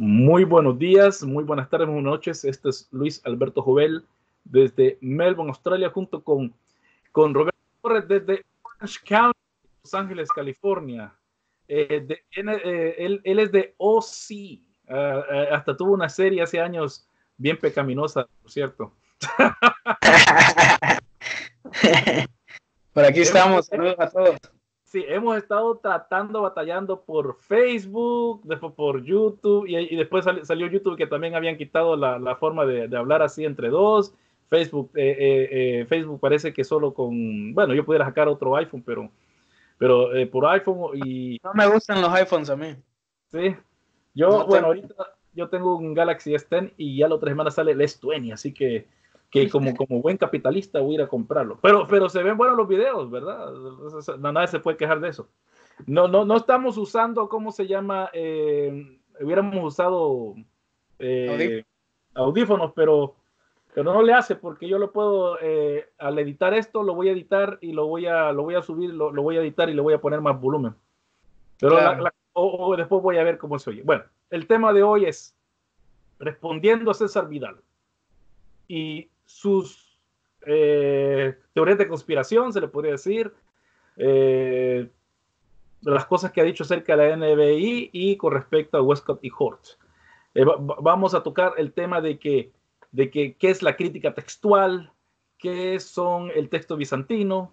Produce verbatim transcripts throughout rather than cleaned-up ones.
Muy buenos días, muy buenas tardes, muy buenas noches. Este es Luis Alberto Jovel desde Melbourne, Australia, junto con, con Roberto Torres desde Orange County, Los Ángeles, California. Eh, de, eh, él, él es de O C. Uh, uh, hasta tuvo una serie hace años bien pecaminosa, por cierto. Por aquí estamos, saludos a todos. Sí, hemos estado tratando, batallando por Facebook, después por YouTube, y, y después sal, salió YouTube, que también habían quitado la, la forma de, de hablar así entre dos. Facebook, eh, eh, eh, Facebook parece que solo con... Bueno, yo pudiera sacar otro iPhone, pero, pero eh, por iPhone y... No me gustan los iPhones a mí. Sí. Yo, no bueno, tengo... ahorita yo tengo un Galaxy S diez y ya la otra semana sale el S veinte, así que... que como, como buen capitalista voy a ir a comprarlo. Pero, pero se ven buenos los videos, ¿verdad? Nadie se puede quejar de eso. No, no, no estamos usando, ¿cómo se llama? Eh, hubiéramos usado eh, audífonos, pero, pero no le hace, porque yo lo puedo, eh, al editar esto, lo voy a editar y lo voy a, lo voy a subir, lo, lo voy a editar y le voy a poner más volumen. Pero claro. la, la, o, o después voy a ver cómo se oye. Bueno, el tema de hoy es respondiendo a César Vidal. Y sus eh, teorías de conspiración, se le podría decir, eh, las cosas que ha dicho acerca de la N B I y con respecto a Westcott y Hort. Eh, va, vamos a tocar el tema de que, de que qué es la crítica textual, qué son el texto bizantino,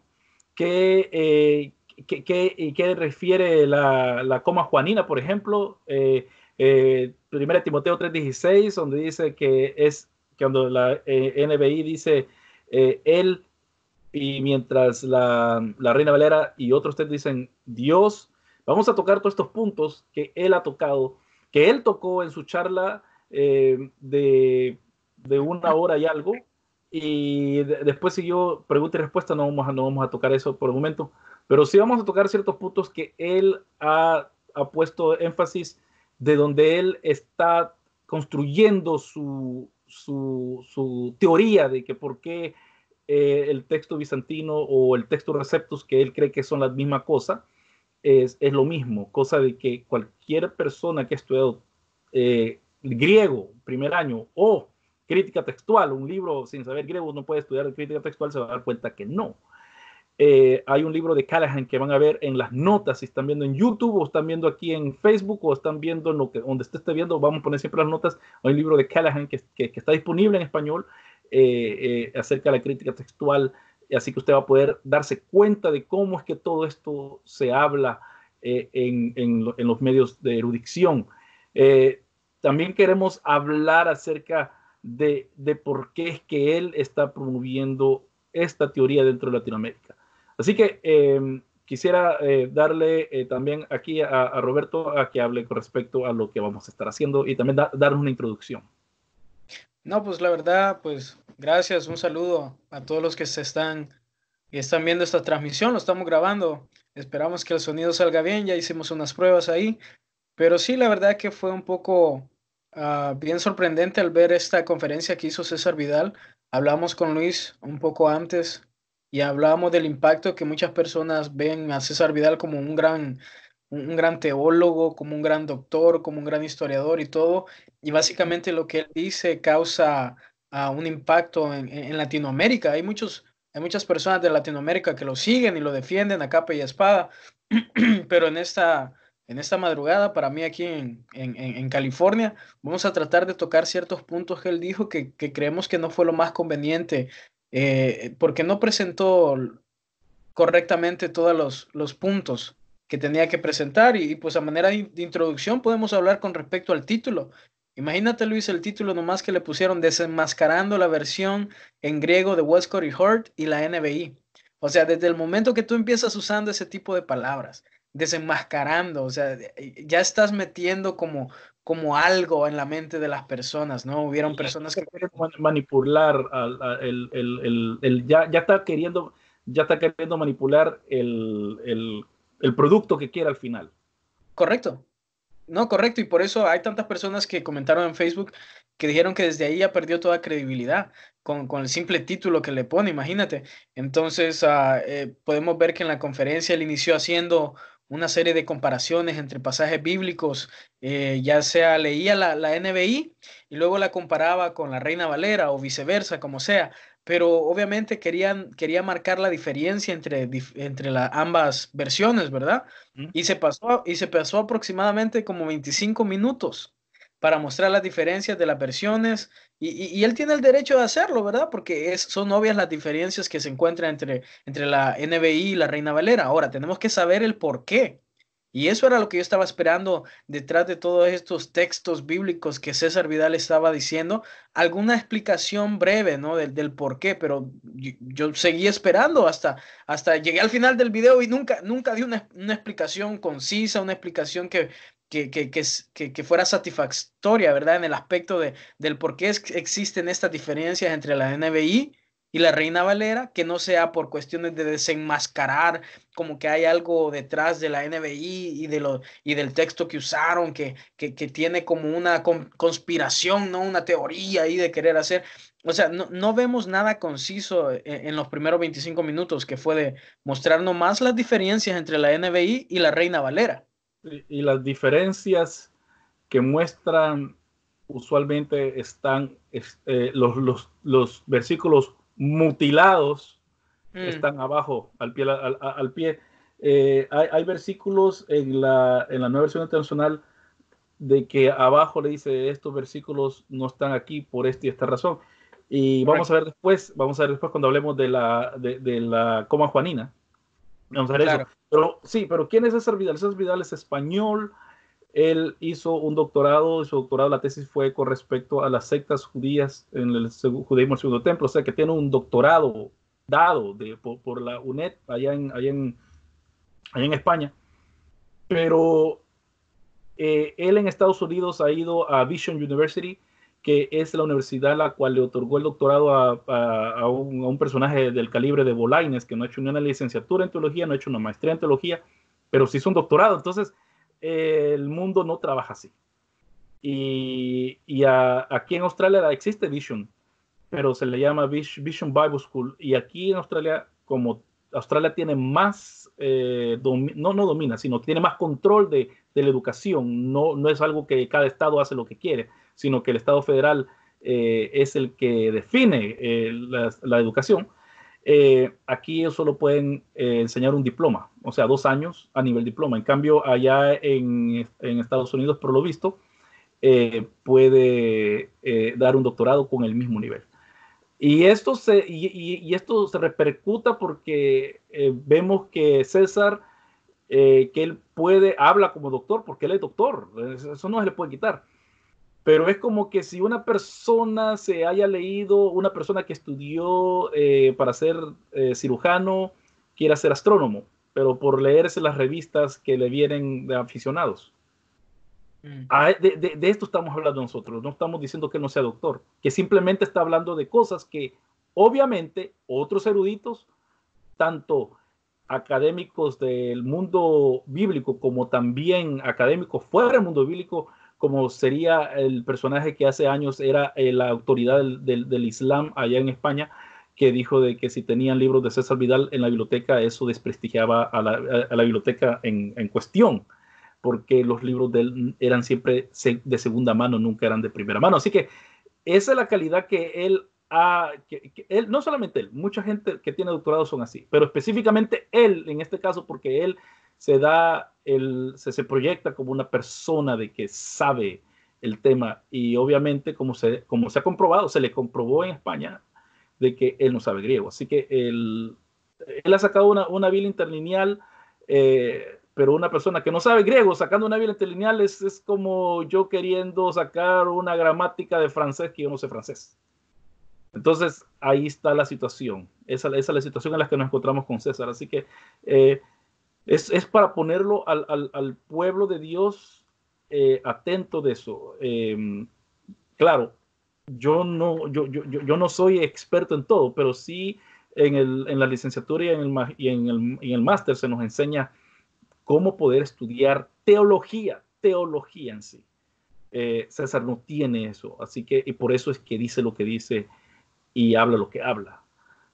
qué, eh, qué, qué, qué refiere la, la Coma Juanina, por ejemplo, eh, eh, primera de Timoteo tres dieciséis, donde dice que es cuando la eh, N B I dice eh, él, y mientras la, la Reina Valera y otros te dicen Dios. Vamos a tocar todos estos puntos que él ha tocado, que él tocó en su charla eh, de, de una hora y algo, y de, después siguió pregunta y respuesta. No vamos, a, no vamos a tocar eso por el momento, pero sí vamos a tocar ciertos puntos que él ha, ha puesto énfasis, de donde él está construyendo su Su, su teoría de que por qué eh, el texto bizantino o el texto receptus, que él cree que son la misma cosa, es, es lo mismo, cosa de que cualquier persona que ha estudiado eh, griego primer año o crítica textual, un libro sin saber griego no puede estudiar crítica textual, se va a dar cuenta que no. Eh, hay un libro de Callahan que van a ver en las notas, si están viendo en YouTube o están viendo aquí en Facebook o están viendo en lo que, donde usted esté viendo, vamos a poner siempre las notas. Hay un libro de Callahan que, que, que está disponible en español eh, eh, acerca de la crítica textual, así que usted va a poder darse cuenta de cómo es que todo esto se habla eh, en, en, lo, en los medios de erudición. Eh, también queremos hablar acerca de, de por qué es que él está promoviendo esta teoría dentro de Latinoamérica. Así que eh, quisiera eh, darle eh, también aquí a, a Roberto a que hable con respecto a lo que vamos a estar haciendo y también da, darnos una introducción. No, pues la verdad, pues gracias, un saludo a todos los que se están, que están viendo esta transmisión, lo estamos grabando, esperamos que el sonido salga bien, ya hicimos unas pruebas ahí, pero sí, la verdad que fue un poco uh, bien sorprendente al ver esta conferencia que hizo César Vidal. Hablamos con Luis un poco antes y hablábamos del impacto que muchas personas ven a César Vidal como un gran, un gran teólogo, como un gran doctor, como un gran historiador y todo. Y básicamente lo que él dice causa uh, un impacto en, en Latinoamérica. Hay, muchos, hay muchas personas de Latinoamérica que lo siguen y lo defienden a capa y a espada. Pero en esta, en esta madrugada, para mí aquí en, en, en California, vamos a tratar de tocar ciertos puntos que él dijo que, que creemos que no fue lo más conveniente, eh, porque no presentó correctamente todos los, los puntos que tenía que presentar. Y, y pues a manera de introducción podemos hablar con respecto al título. Imagínate, Luis, el título nomás que le pusieron: Desenmascarando la versión en griego de Westcott y Hort y la N B I. O sea, desde el momento que tú empiezas usando ese tipo de palabras, desenmascarando, o sea, ya estás metiendo como, como algo en la mente de las personas, ¿no? Hubieron personas que quieren manipular, al, al, el, el, el, el, ya, ya, está queriendo, ya está queriendo manipular el, el, el producto que quiera al final. Correcto, no, correcto, y por eso hay tantas personas que comentaron en Facebook que dijeron que desde ahí ya perdió toda credibilidad con, con el simple título que le pone, imagínate. Entonces, uh, eh, podemos ver que en la conferencia él inició haciendo una serie de comparaciones entre pasajes bíblicos, eh, ya sea leía la, la N B I y luego la comparaba con la Reina Valera o viceversa, como sea, pero obviamente querían, quería marcar la diferencia entre, entre la, ambas versiones, ¿verdad? Y se pasó, y se pasó aproximadamente como veinticinco minutos para mostrar las diferencias de las versiones, y, y, y él tiene el derecho de hacerlo, ¿verdad? Porque es, son obvias las diferencias que se encuentran entre, entre la N B I y la Reina Valera. Ahora, tenemos que saber el por qué, y eso era lo que yo estaba esperando detrás de todos estos textos bíblicos que César Vidal estaba diciendo, alguna explicación breve, ¿no? Del, del por qué, pero yo, yo seguí esperando hasta, hasta llegué al final del video y nunca, nunca di una, una explicación concisa, una explicación que... Que, que, que, que fuera satisfactoria, ¿verdad? En el aspecto de, del por qué es, existen estas diferencias entre la N B I y la Reina Valera, que no sea por cuestiones de desenmascarar, como que hay algo detrás de la N B I y, de lo, y del texto que usaron, que, que, que tiene como una conspiración, ¿no? Una teoría ahí de querer hacer. O sea, no, no vemos nada conciso en, en los primeros veinticinco minutos, que fue de mostrar nomás las diferencias entre la N B I y la Reina Valera. Y las diferencias que muestran usualmente están, eh, los, los, los versículos mutilados mm. están abajo, al pie. Al, al pie. Eh, hay, hay versículos en la, en la Nueva Versión Internacional de que abajo le dice estos versículos no están aquí por esta y esta razón. Y vamos right. a ver después, vamos a ver después cuando hablemos de la, de, de la Coma Juanina. Vamos a ver claro. eso. Pero, sí, pero ¿quién es César Vidal? César Vidal es español. Él hizo un doctorado, y su doctorado, la tesis fue con respecto a las sectas judías en el judaísmo del segundo templo. O sea, que tiene un doctorado dado de, por, por la U N E D allá en, allá en, allá en España. Pero eh, él en Estados Unidos ha ido a Vision University, que es la universidad a la cual le otorgó el doctorado a, a, a, un, a un personaje del calibre de Bolaños, que no ha hecho ni una licenciatura en teología, no ha hecho una maestría en teología, pero sí hizo un doctorado. Entonces, eh, el mundo no trabaja así. Y, y a, aquí en Australia existe Vision, pero se le llama Vision Bible School. Y aquí en Australia, como Australia tiene más, eh, no, no domina, sino que tiene más control de, de la educación. No, no es algo que cada estado hace lo que quiere, sino que el Estado federal eh, es el que define eh, la, la educación. Eh, aquí ellos solo pueden eh, enseñar un diploma, o sea, dos años a nivel diploma. En cambio, allá en, en Estados Unidos, por lo visto, eh, puede eh, dar un doctorado con el mismo nivel. Y esto se, y, y, y esto se repercuta porque eh, vemos que César, eh, que él puede, habla como doctor porque él es doctor, eso no se le puede quitar. Pero es como que si una persona se haya leído, una persona que estudió eh, para ser eh, cirujano, quiera ser astrónomo, pero por leerse las revistas que le vienen de aficionados. Mm. Ah, de, de, de esto estamos hablando nosotros, no estamos diciendo que no sea doctor, que simplemente está hablando de cosas que obviamente otros eruditos, tanto académicos del mundo bíblico como también académicos fuera del mundo bíblico, como sería el personaje que hace años era eh, la autoridad del, del, del Islam allá en España, que dijo de que si tenían libros de César Vidal en la biblioteca, eso desprestigiaba a la, a la biblioteca en, en cuestión, porque los libros de él eran siempre de segunda mano, nunca eran de primera mano. Así que esa es la calidad que él ha... Que, que él, no solamente él, mucha gente que tiene doctorado son así, pero específicamente él, en este caso, porque él... se da, el, se, se proyecta como una persona de que sabe el tema, y obviamente como se, como se ha comprobado, se le comprobó en España de que él no sabe griego, así que él, él ha sacado una, una biblia interlineal, eh, pero una persona que no sabe griego sacando una biblia interlineal es, es como yo queriendo sacar una gramática de francés que yo no sé francés. Entonces ahí está la situación, esa, esa es la situación en la que nos encontramos con César, así que eh, Es, es para ponerlo al, al, al pueblo de Dios eh, atento de eso. Eh, claro, yo no, yo, yo, yo no soy experto en todo, pero sí en, el, en la licenciatura y en el, y en el, y en el máster se nos enseña cómo poder estudiar teología, teología en sí. Eh, César no tiene eso, así que, y por eso es que dice lo que dice y habla lo que habla.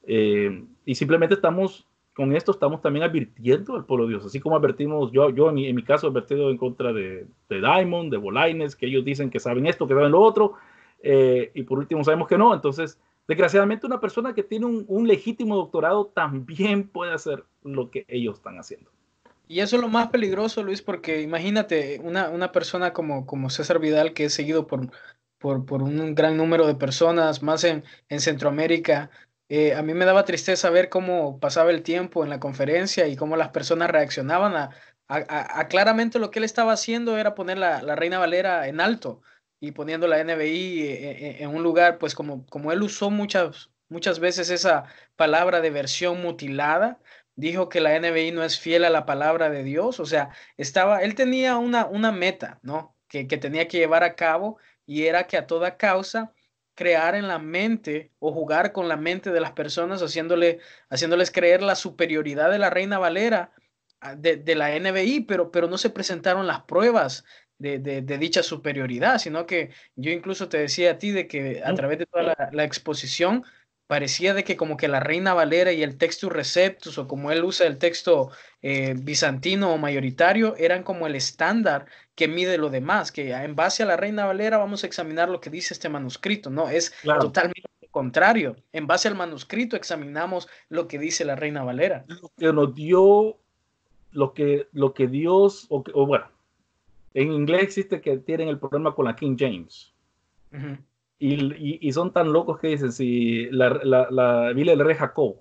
Eh, y simplemente estamos con esto estamos también advirtiendo al pueblo de Dios, así como advertimos, yo, yo en, mi, en mi caso he advertido en contra de, de Diamond, de Bolaines, que ellos dicen que saben esto, que saben lo otro, eh, y por último sabemos que no. Entonces, desgraciadamente, una persona que tiene un, un legítimo doctorado también puede hacer lo que ellos están haciendo. Y eso es lo más peligroso, Luis, porque imagínate, una, una persona como, como César Vidal, que es seguido por, por, por un gran número de personas, más en, en Centroamérica. Eh, a mí me daba tristeza ver cómo pasaba el tiempo en la conferencia y cómo las personas reaccionaban a, a, a, a claramente lo que él estaba haciendo era poner la, la Reina Valera en alto y poniendo la N B I en, en un lugar, pues como, como él usó muchas, muchas veces esa palabra de versión mutilada, dijo que la N B I no es fiel a la palabra de Dios. O sea, estaba, él tenía una, una meta, ¿no? que, que tenía que llevar a cabo, y era que a toda causa crear en la mente o jugar con la mente de las personas, haciéndole, haciéndoles creer la superioridad de la Reina Valera, de, de la N B I, pero, pero no se presentaron las pruebas de, de, de dicha superioridad, sino que yo incluso te decía a ti de que a través de toda la, la exposición parecía de que como que la Reina Valera y el Textus Receptus, o como él usa el texto eh, bizantino o mayoritario, eran como el estándar que mide lo demás, que en base a la Reina Valera vamos a examinar lo que dice este manuscrito. No, es claro, totalmente contrario. En base al manuscrito examinamos lo que dice la Reina Valera. Lo que nos dio, lo que, lo que Dios, o, que, o bueno, en inglés existe que tienen el problema con la King James. Uh-huh. Y, y son tan locos que dicen, si la, la, la Biblia del Rey Jacob,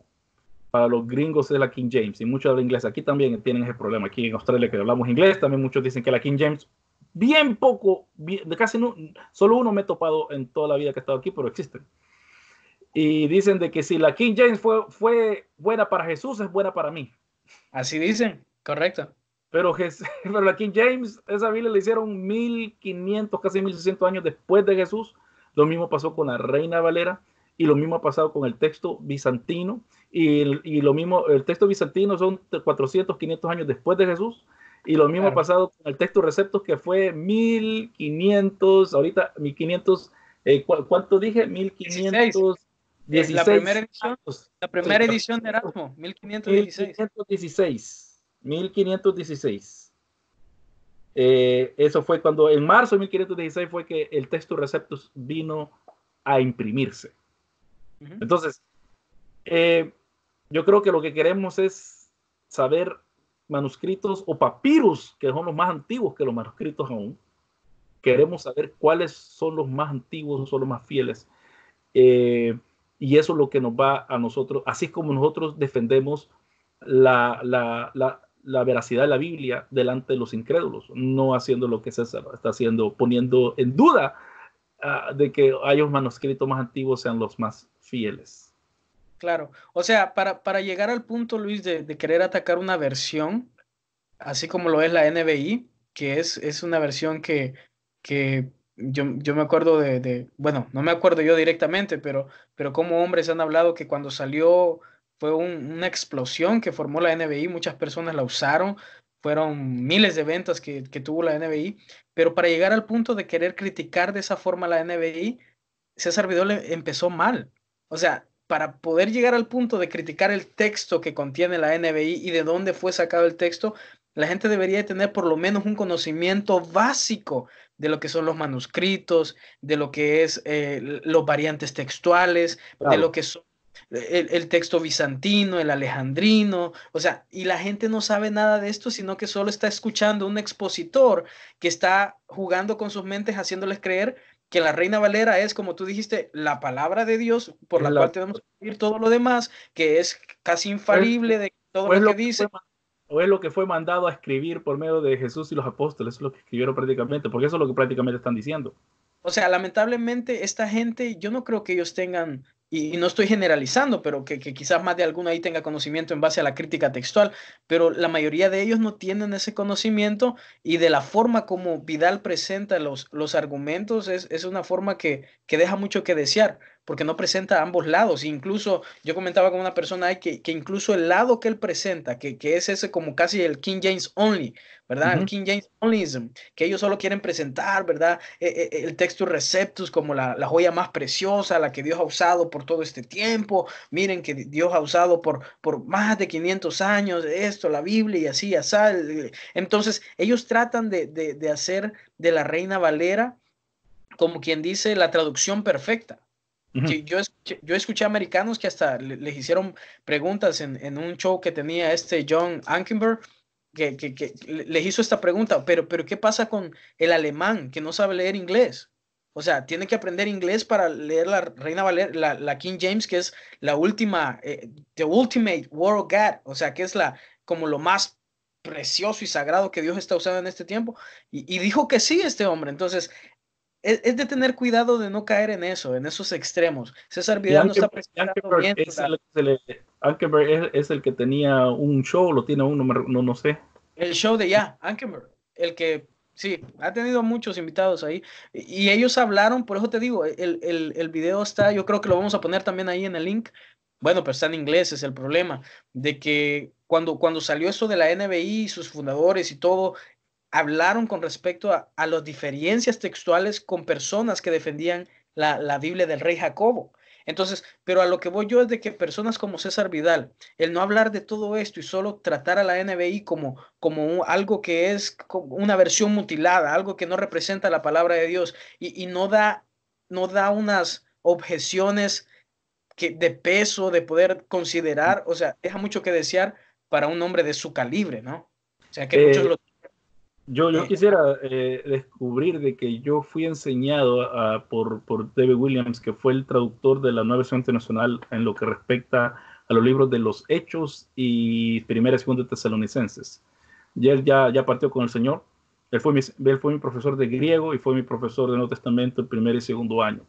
para los gringos es la King James, y muchos hablan inglés. Aquí también tienen ese problema. Aquí en Australia, que hablamos inglés, también muchos dicen que la King James, bien poco, bien, casi no, solo uno me he topado en toda la vida que he estado aquí, pero existen. Y dicen de que si la King James fue, fue buena para Jesús, es buena para mí. Así dicen, correcto. Pero, Jesús, pero la King James, esa Biblia la hicieron mil quinientos, casi mil seiscientos años después de Jesús. Lo mismo pasó con la Reina Valera y lo mismo ha pasado con el texto bizantino y, el, y lo mismo, el texto bizantino son cuatrocientos, quinientos años después de Jesús, y lo mismo [S2] Claro. [S1] Ha pasado con el texto Receptus, que fue mil quinientos, ahorita mil quinientos, eh, ¿cu ¿cuánto dije? mil quinientos dieciséis. La primera edición, la primera edición de Erasmo, mil quinientos dieciséis. mil quinientos dieciséis. mil quinientos dieciséis. Eh, eso fue cuando en marzo de mil quinientos dieciséis fue que el Textus Receptus vino a imprimirse. Uh-huh. Entonces, eh, yo creo que lo que queremos es saber manuscritos o papirus, que son los más antiguos que los manuscritos aún. Queremos saber cuáles son los más antiguos, son los más fieles. Eh, y eso es lo que nos va a nosotros, así como nosotros defendemos la... la, la la veracidad de la Biblia delante de los incrédulos, no haciendo lo que César está haciendo, poniendo en duda uh, de que hay un manuscrito más antiguo sean los más fieles. Claro, o sea, para, para llegar al punto, Luis, de, de querer atacar una versión, así como lo es la N B I, que es, es una versión que, que yo, yo me acuerdo de, de, bueno, no me acuerdo yo directamente, pero, pero como hombres han hablado que cuando salió... Fue un, una explosión que formó la N B I, muchas personas la usaron, fueron miles de ventas que, que tuvo la N B I, pero para llegar al punto de querer criticar de esa forma la N B I, César Vidal empezó mal. O sea, para poder llegar al punto de criticar el texto que contiene la N B I y de dónde fue sacado el texto, la gente debería tener por lo menos un conocimiento básico de lo que son los manuscritos, de lo que es eh, los variantes textuales, claro, de lo que son El, el texto bizantino, el alejandrino, o sea, y la gente no sabe nada de esto, sino que solo está escuchando un expositor que está jugando con sus mentes, haciéndoles creer que la Reina Valera es, como tú dijiste, la palabra de Dios, por la, la cual tenemos que seguir todo lo demás, que es casi infalible de todo lo, lo que dice. Que fue, o es lo que fue mandado a escribir por medio de Jesús y los apóstoles, eso es lo que escribieron prácticamente, porque eso es lo que prácticamente están diciendo. O sea, lamentablemente esta gente, yo no creo que ellos tengan... Y, y no estoy generalizando, pero que, que quizás más de alguno ahí tenga conocimiento en base a la crítica textual, pero la mayoría de ellos no tienen ese conocimiento, y de la forma como Vidal presenta los, los argumentos es, es una forma que, que deja mucho que desear, porque no presenta ambos lados. Incluso yo comentaba con una persona ahí que, que incluso el lado que él presenta, que, que es ese como casi el King James Only, ¿verdad? Uh-huh. El King James Onlyism, que ellos solo quieren presentar, ¿verdad? Eh, eh, el Textus Receptus como la, la joya más preciosa, la que Dios ha usado por todo este tiempo. Miren que Dios ha usado por, por más de quinientos años esto, la Biblia y así, así. Entonces ellos tratan de, de, de hacer de la Reina Valera como quien dice la traducción perfecta. Uh-huh. Yo, yo escuché a americanos que hasta les hicieron preguntas en, en un show que tenía este John Ankerberg, que, que, que les hizo esta pregunta, pero, pero ¿qué pasa con el alemán que no sabe leer inglés? O sea, tiene que aprender inglés para leer la Reina Valera, la, la King James, que es la última, eh, the ultimate word of God, o sea, que es la, como lo más precioso y sagrado que Dios está usando en este tiempo, y, y dijo que sí este hombre. Entonces es de tener cuidado de no caer en eso, en esos extremos. César Vidal no está presentando Ankerberg bien. Es el, el, Ankerberg es, es el que tenía un show, lo tiene uno, no, no sé. El show de ya, Ankerberg, el que, sí, ha tenido muchos invitados ahí. Y, y ellos hablaron, por eso te digo, el, el, el video está, yo creo que lo vamos a poner también ahí en el link. Bueno, pero está en inglés, es el problema. De que cuando, cuando salió eso de la N B I, sus fundadores y todo, hablaron con respecto a, a las diferencias textuales con personas que defendían la, la Biblia del rey Jacobo. Entonces, pero a lo que voy yo es de que personas como César Vidal, el no hablar de todo esto y solo tratar a la N B I como, como un, algo que es como una versión mutilada, algo que no representa la palabra de Dios y, y no, da, no da unas objeciones que, de peso, de poder considerar, o sea, deja mucho que desear para un hombre de su calibre, ¿no? O sea, que eh... muchos lo Yo, yo quisiera eh, descubrir de que yo fui enseñado uh, por, por David Williams, que fue el traductor de la Nueva Versión Internacional en lo que respecta a los libros de los Hechos y Primera y Segunda Tesalonicenses. Y él ya, ya partió con el Señor. Él fue, mi, él fue mi profesor de griego y fue mi profesor de Nuevo Testamento el primer y segundo año.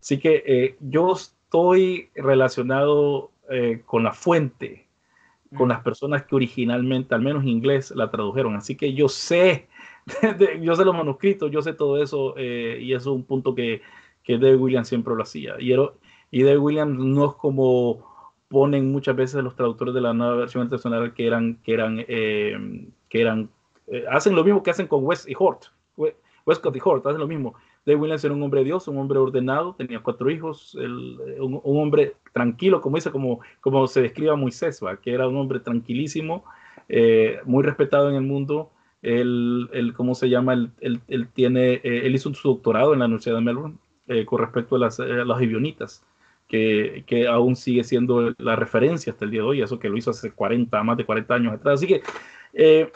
Así que eh, yo estoy relacionado eh, con la fuente, con las personas que originalmente, al menos en inglés, la tradujeron. Así que yo sé, yo sé los manuscritos, yo sé todo eso, eh, y eso es un punto que, que David Williams siempre lo hacía. Y, era, y David Williams no es como ponen muchas veces los traductores de la Nueva Versión Internacional que eran, que eran, eh, que eran, eh, hacen lo mismo que hacen con West y Hort, Westcott y Hort, hacen lo mismo. David Williams era un hombre de Dios, un hombre ordenado, tenía cuatro hijos, el, un, un hombre tranquilo, como dice, como, como se describe a Moisés, ¿va? Que era un hombre tranquilísimo, eh, muy respetado en el mundo. Él, él ¿cómo se llama? Él, él, él, tiene, eh, él hizo su doctorado en la Universidad de Melbourne eh, con respecto a las, a las gibionitas, que, que aún sigue siendo la referencia hasta el día de hoy, eso que lo hizo hace cuarenta, más de cuarenta años atrás. Así que Eh,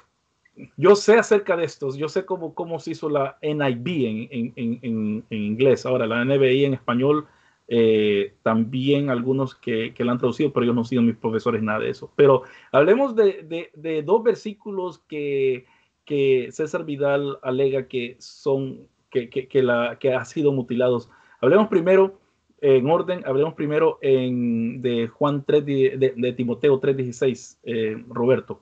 yo sé acerca de estos, yo sé cómo, cómo se hizo la N I B en, en, en, en inglés. Ahora, la N B I en español, eh, también algunos que, que la han traducido, pero ellos no han sido mis profesores, nada de eso. Pero hablemos de, de, de dos versículos que, que César Vidal alega que son, que, que, que, la, que han sido mutilados. Hablemos primero en orden, hablemos primero en, de, Juan tres, de, de Timoteo tres dieciséis, eh, Roberto.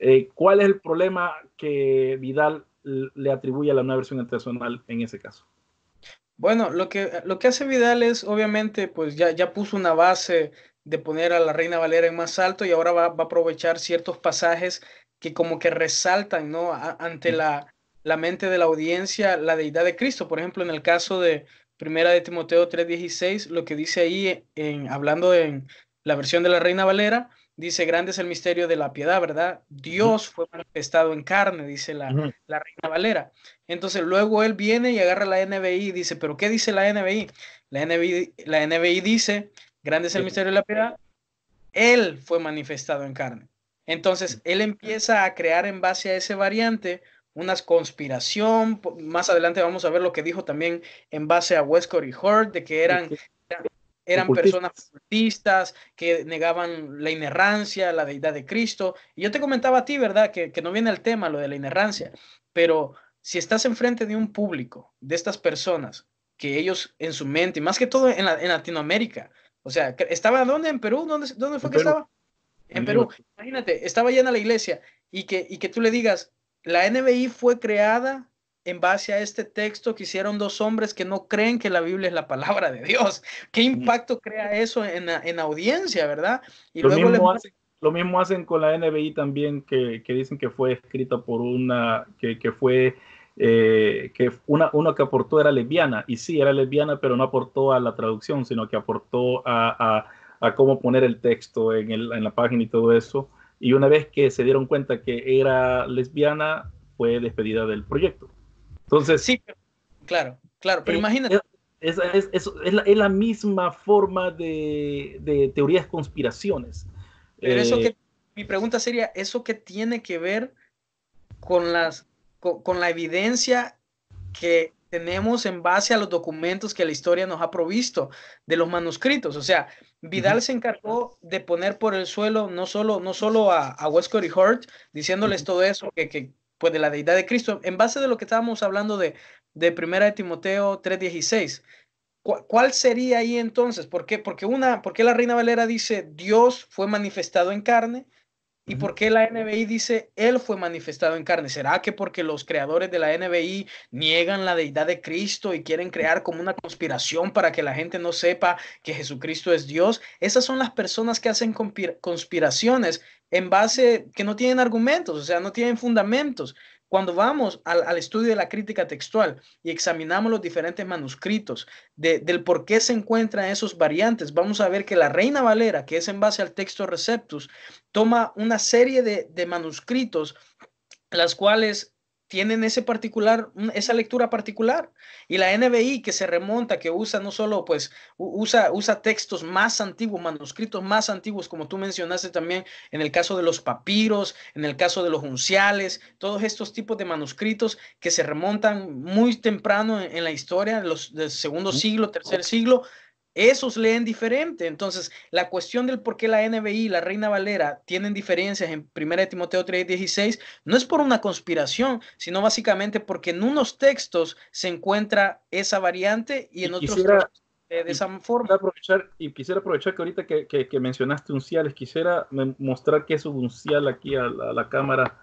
Eh, ¿Cuál es el problema que Vidal le atribuye a la Nueva Versión Internacional en ese caso? Bueno, lo que, lo que hace Vidal es, obviamente, pues ya, ya puso una base de poner a la Reina Valera en más alto y ahora va, va a aprovechar ciertos pasajes que como que resaltan, ¿no? A, ante la, la mente de la audiencia, la deidad de Cristo. Por ejemplo, en el caso de Primera de Timoteo tres dieciséis, lo que dice ahí, en, hablando en la versión de la Reina Valera, dice, grande es el misterio de la piedad, ¿verdad? Dios fue manifestado en carne, dice la, la Reina Valera. Entonces luego él viene y agarra la N B I y dice, ¿pero qué dice la N B I? La N B I, la N B I dice, grande es el misterio de la piedad, él fue manifestado en carne. Entonces él empieza a crear en base a ese variante una conspiración. Más adelante vamos a ver lo que dijo también en base a Westcott y Hort, de que eran... Eran personas ocultistas que negaban la inerrancia, la deidad de Cristo. Y yo te comentaba a ti, ¿verdad? Que, que no viene el tema, lo de la inerrancia. Pero si estás enfrente de un público, de estas personas, que ellos en su mente, y más que todo en, la, en Latinoamérica. O sea, ¿estaba dónde? ¿En Perú? ¿Dónde, dónde fue que estaba? En Perú. Imagínate, estaba llena la iglesia. Y que, y que tú le digas, la N B I fue creada en base a este texto que hicieron dos hombres que no creen que la Biblia es la palabra de Dios. ¿Qué impacto crea eso en, en audiencia, verdad? Y lo, luego mismo les... hace, lo mismo hacen con la N B I también, que, que dicen que fue escrita por una, que, que fue... Eh, que una, una que aportó era lesbiana, y sí, era lesbiana, pero no aportó a la traducción, sino que aportó a, a, a cómo poner el texto en, el, en la página y todo eso, y una vez que se dieron cuenta que era lesbiana, fue despedida del proyecto. Entonces... Sí, pero, claro, claro, pero eh, imagínate... Es, es, es, es, la, es la misma forma de, de teorías conspiraciones. Pero eh, eso que... Mi pregunta sería, ¿eso qué tiene que ver con las... Con, con la evidencia que tenemos en base a los documentos que la historia nos ha provisto de los manuscritos? O sea, Vidal uh-huh. se encargó de poner por el suelo no solo, no solo a, a Westcott y Hort, diciéndoles uh-huh. todo eso, que, que, pues de la deidad de Cristo, en base de lo que estábamos hablando de, de primera de Timoteo tres dieciséis. ¿Cuál, cuál sería ahí entonces? ¿Por qué? Porque, una, porque la Reina Valera dice, Dios fue manifestado en carne. ¿Y por qué la N B I dice, él fue manifestado en carne? ¿Será que porque los creadores de la N B I niegan la deidad de Cristo y quieren crear como una conspiración para que la gente no sepa que Jesucristo es Dios? Esas son las personas que hacen conspiraciones en base, que no tienen argumentos, o sea, no tienen fundamentos. Cuando vamos al, al estudio de la crítica textual y examinamos los diferentes manuscritos de, del por qué se encuentran esos variantes, vamos a ver que la Reina Valera, que es en base al texto Receptus, toma una serie de, de manuscritos, las cuales tienen ese particular, esa lectura particular, y la N B I, que se remonta, que usa no solo, pues, usa, usa textos más antiguos, manuscritos más antiguos, como tú mencionaste también, en el caso de los papiros, en el caso de los unciales, todos estos tipos de manuscritos que se remontan muy temprano en, en la historia, los del segundo siglo, tercer siglo, esos leen diferente. Entonces, la cuestión del por qué la N B I y la Reina Valera tienen diferencias en primera de Timoteo tres dieciséis no es por una conspiración, sino básicamente porque en unos textos se encuentra esa variante y en y otros quisiera, textos eh, de esa forma. Aprovechar, y quisiera aprovechar que ahorita que, que, que mencionaste unciales, quisiera mostrar que es un uncial aquí a la, a la cámara.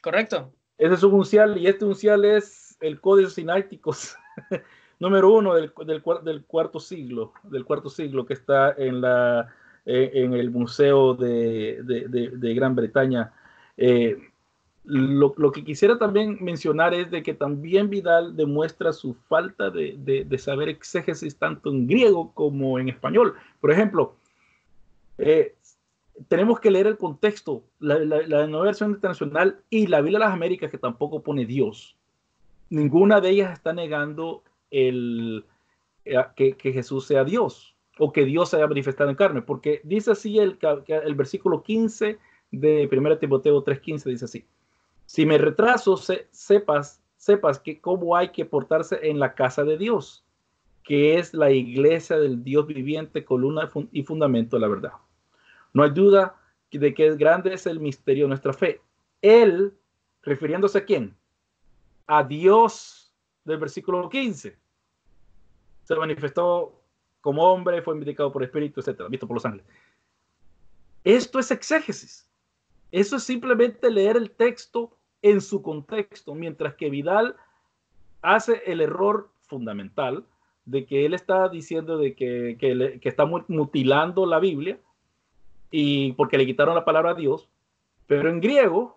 Correcto. Ese es un uncial, y este uncial es el Códice Sinaiticus. Número uno del, del, del cuarto siglo, del cuarto siglo que está en, la, en, en el Museo de, de, de, de Gran Bretaña. Eh, lo, lo que quisiera también mencionar es de que también Vidal demuestra su falta de, de, de saber exégesis tanto en griego como en español. Por ejemplo, eh, tenemos que leer el contexto, la, la, la Nueva Versión Internacional y la Biblia de las Américas, que tampoco pone Dios. Ninguna de ellas está negando El, eh, que, que Jesús sea Dios, o que Dios se haya manifestado en carne, porque dice así el, el versículo quince de primera de Timoteo tres quince, dice así: si me retraso, se, sepas, sepas que cómo hay que portarse en la casa de Dios, que es la iglesia del Dios viviente, columna y fundamento de la verdad. No hay duda de que es grande es el misterio de nuestra fe. Él, refiriéndose a quién, a Dios, del versículo quince, se manifestó como hombre, fue indicado por el Espíritu, etcétera, visto por los ángeles. Esto es exégesis. Eso es simplemente leer el texto en su contexto, mientras que Vidal hace el error fundamental de que él está diciendo de que, que, le, que está mutilando la Biblia, y porque le quitaron la palabra a Dios, pero en griego,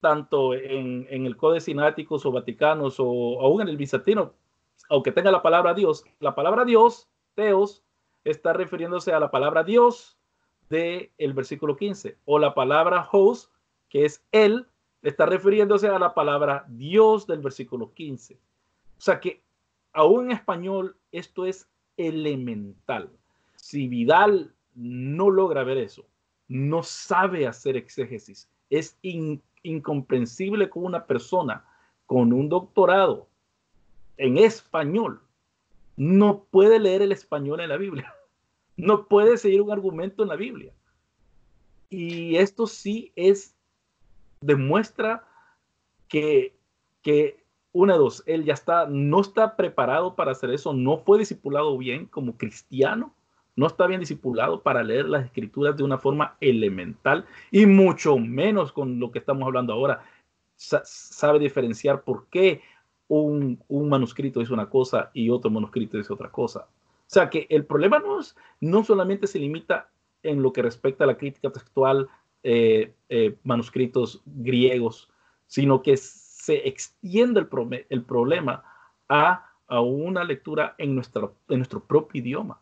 tanto en, en el Códice Sinaiticus o Vaticanos o aún en el Bizantino, aunque tenga la palabra Dios, la palabra Dios, Teos, está refiriéndose a la palabra Dios del versículo quince, o la palabra Hos, que es él, está refiriéndose a la palabra Dios del versículo quince. O sea que aún en español esto es elemental. Si Vidal no logra ver eso, no sabe hacer exégesis, es increíble, incomprensible como una persona con un doctorado en español no puede leer el español en la Biblia, no puede seguir un argumento en la Biblia. Y esto sí es, demuestra que, que una de dos, él ya está, no está preparado para hacer eso, no fue discipulado bien como cristiano, no está bien discipulado para leer las escrituras de una forma elemental, y mucho menos con lo que estamos hablando ahora, sa sabe diferenciar por qué un, un manuscrito es una cosa y otro manuscrito es otra cosa. O sea que el problema no, es, no solamente se limita en lo que respecta a la crítica textual, eh, eh, manuscritos griegos, sino que se extiende el, pro el problema a, a una lectura en nuestro, en nuestro propio idioma.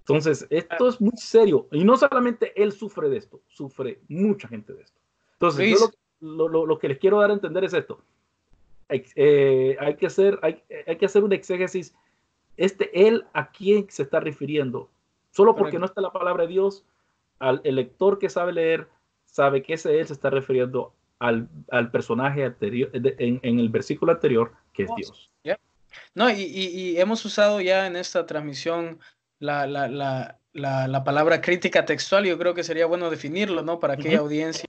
Entonces, esto es muy serio. Y no solamente él sufre de esto, sufre mucha gente de esto. Entonces, yo lo, lo, lo que les quiero dar a entender es esto. Eh, hay, que hacer, hay, hay que hacer una exégesis. Este él, ¿a quién se está refiriendo? Solo porque no está la palabra de Dios, al, el lector que sabe leer sabe que ese él se está refiriendo al, al personaje anterior, de, en, en el versículo anterior, que es Dios. No, y, y, y hemos usado ya en esta transmisión La, la, la, la, la palabra crítica textual. Yo creo que sería bueno definirlo, ¿no? Para aquella uh-huh. audiencia,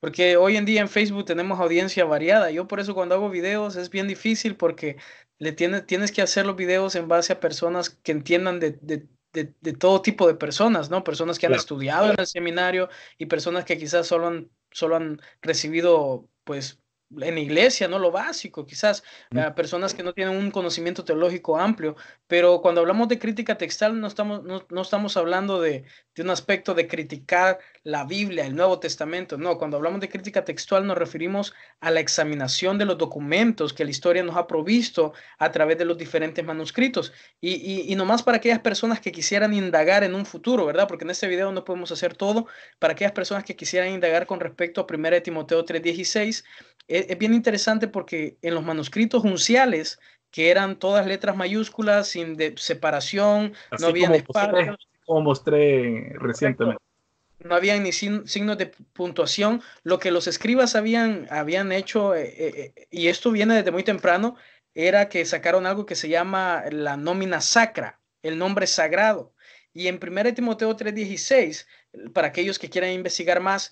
porque hoy en día en Facebook tenemos audiencia variada. Yo por eso cuando hago videos es bien difícil, porque le tiene, tienes que hacer los videos en base a personas que entiendan de, de, de, de todo tipo de personas, ¿no? Personas que han claro. estudiado claro. en el seminario y personas que quizás solo han, solo han recibido, pues, en iglesia, ¿no? Lo básico, quizás, uh, personas que no tienen un conocimiento teológico amplio. Pero cuando hablamos de crítica textual, no estamos, no, no estamos hablando de, de un aspecto de criticar la Biblia, el Nuevo Testamento. No, cuando hablamos de crítica textual nos referimos a la examinación de los documentos que la historia nos ha provisto a través de los diferentes manuscritos. Y, y, y nomás para aquellas personas que quisieran indagar en un futuro, ¿verdad? Porque en este video no podemos hacer todo. Para aquellas personas que quisieran indagar con respecto a primera de Timoteo tres dieciséis, es, es bien interesante, porque en los manuscritos unciales, que eran todas letras mayúsculas, sin de, separación, así no había espacios. Como mostré recientemente. Correcto. No habían ni sin, signos de puntuación. Lo que los escribas habían, habían hecho, eh, eh, y esto viene desde muy temprano, era que sacaron algo que se llama la nómina sacra, el nombre sagrado. Y en primera de Timoteo tres dieciséis, para aquellos que quieran investigar más,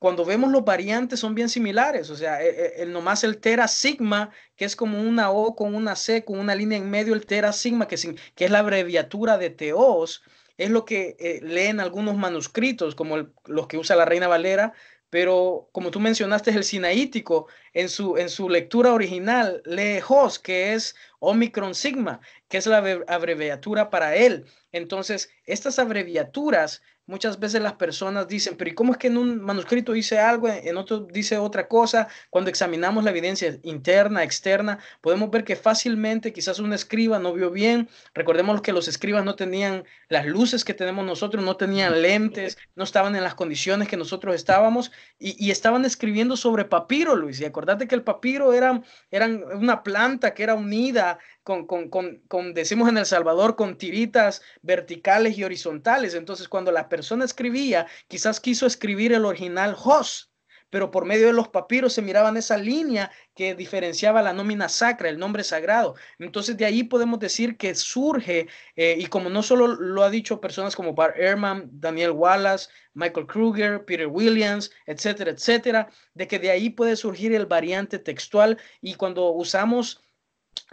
cuando vemos los variantes son bien similares. O sea, el, el, nomás el tera sigma, que es como una O con una C, con una línea en medio, el tera sigma, que, sin, que es la abreviatura de teos, es lo que eh, leen algunos manuscritos, como el, los que usa la Reina Valera. Pero como tú mencionaste, el Sinaítico, en su, en su lectura original, lee Hos, que es Omicron Sigma, que es la abreviatura para él. Entonces, estas abreviaturas, muchas veces las personas dicen, pero ¿y cómo es que en un manuscrito dice algo, en otro dice otra cosa? Cuando examinamos la evidencia interna, externa, podemos ver que fácilmente quizás un escriba no vio bien. Recordemos que los escribas no tenían las luces que tenemos nosotros, no tenían lentes, no estaban en las condiciones que nosotros estábamos, y, y estaban escribiendo sobre papiro, Luis. Y acordate que el papiro era, eran una planta que era unida con, con, con, con, decimos en El Salvador, con tiritas verticales y horizontales. Entonces, cuando las persona escribía, quizás quiso escribir el original Hos, pero por medio de los papiros se miraban esa línea que diferenciaba la nómina sacra, el nombre sagrado. Entonces, de ahí podemos decir que surge, eh, y como no solo lo ha dicho personas como Bart Ehrman, Daniel Wallace, Michael Kruger, Peter Williams, etcétera, etcétera, de que de ahí puede surgir el variante textual. Y cuando usamos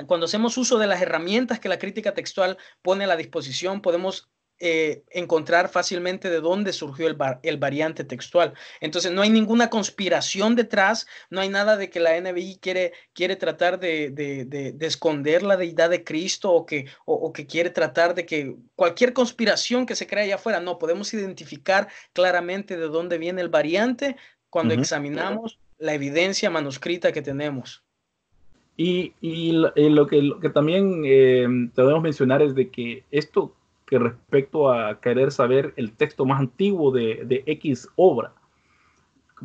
cuando hacemos uso de las herramientas que la crítica textual pone a la disposición, podemos Eh, encontrar fácilmente de dónde surgió el, bar, el variante textual. Entonces, no hay ninguna conspiración detrás, no hay nada de que la N B I quiere, quiere tratar de, de, de, de esconder la deidad de Cristo, o que, o, o que quiere tratar de que cualquier conspiración que se crea allá afuera. No, podemos identificar claramente de dónde viene el variante cuando uh-huh. examinamos la evidencia manuscrita que tenemos. Y, y, lo, y lo, que, lo que también eh, debemos mencionar es de que esto, que respecto a querer saber el texto más antiguo de, de X obra.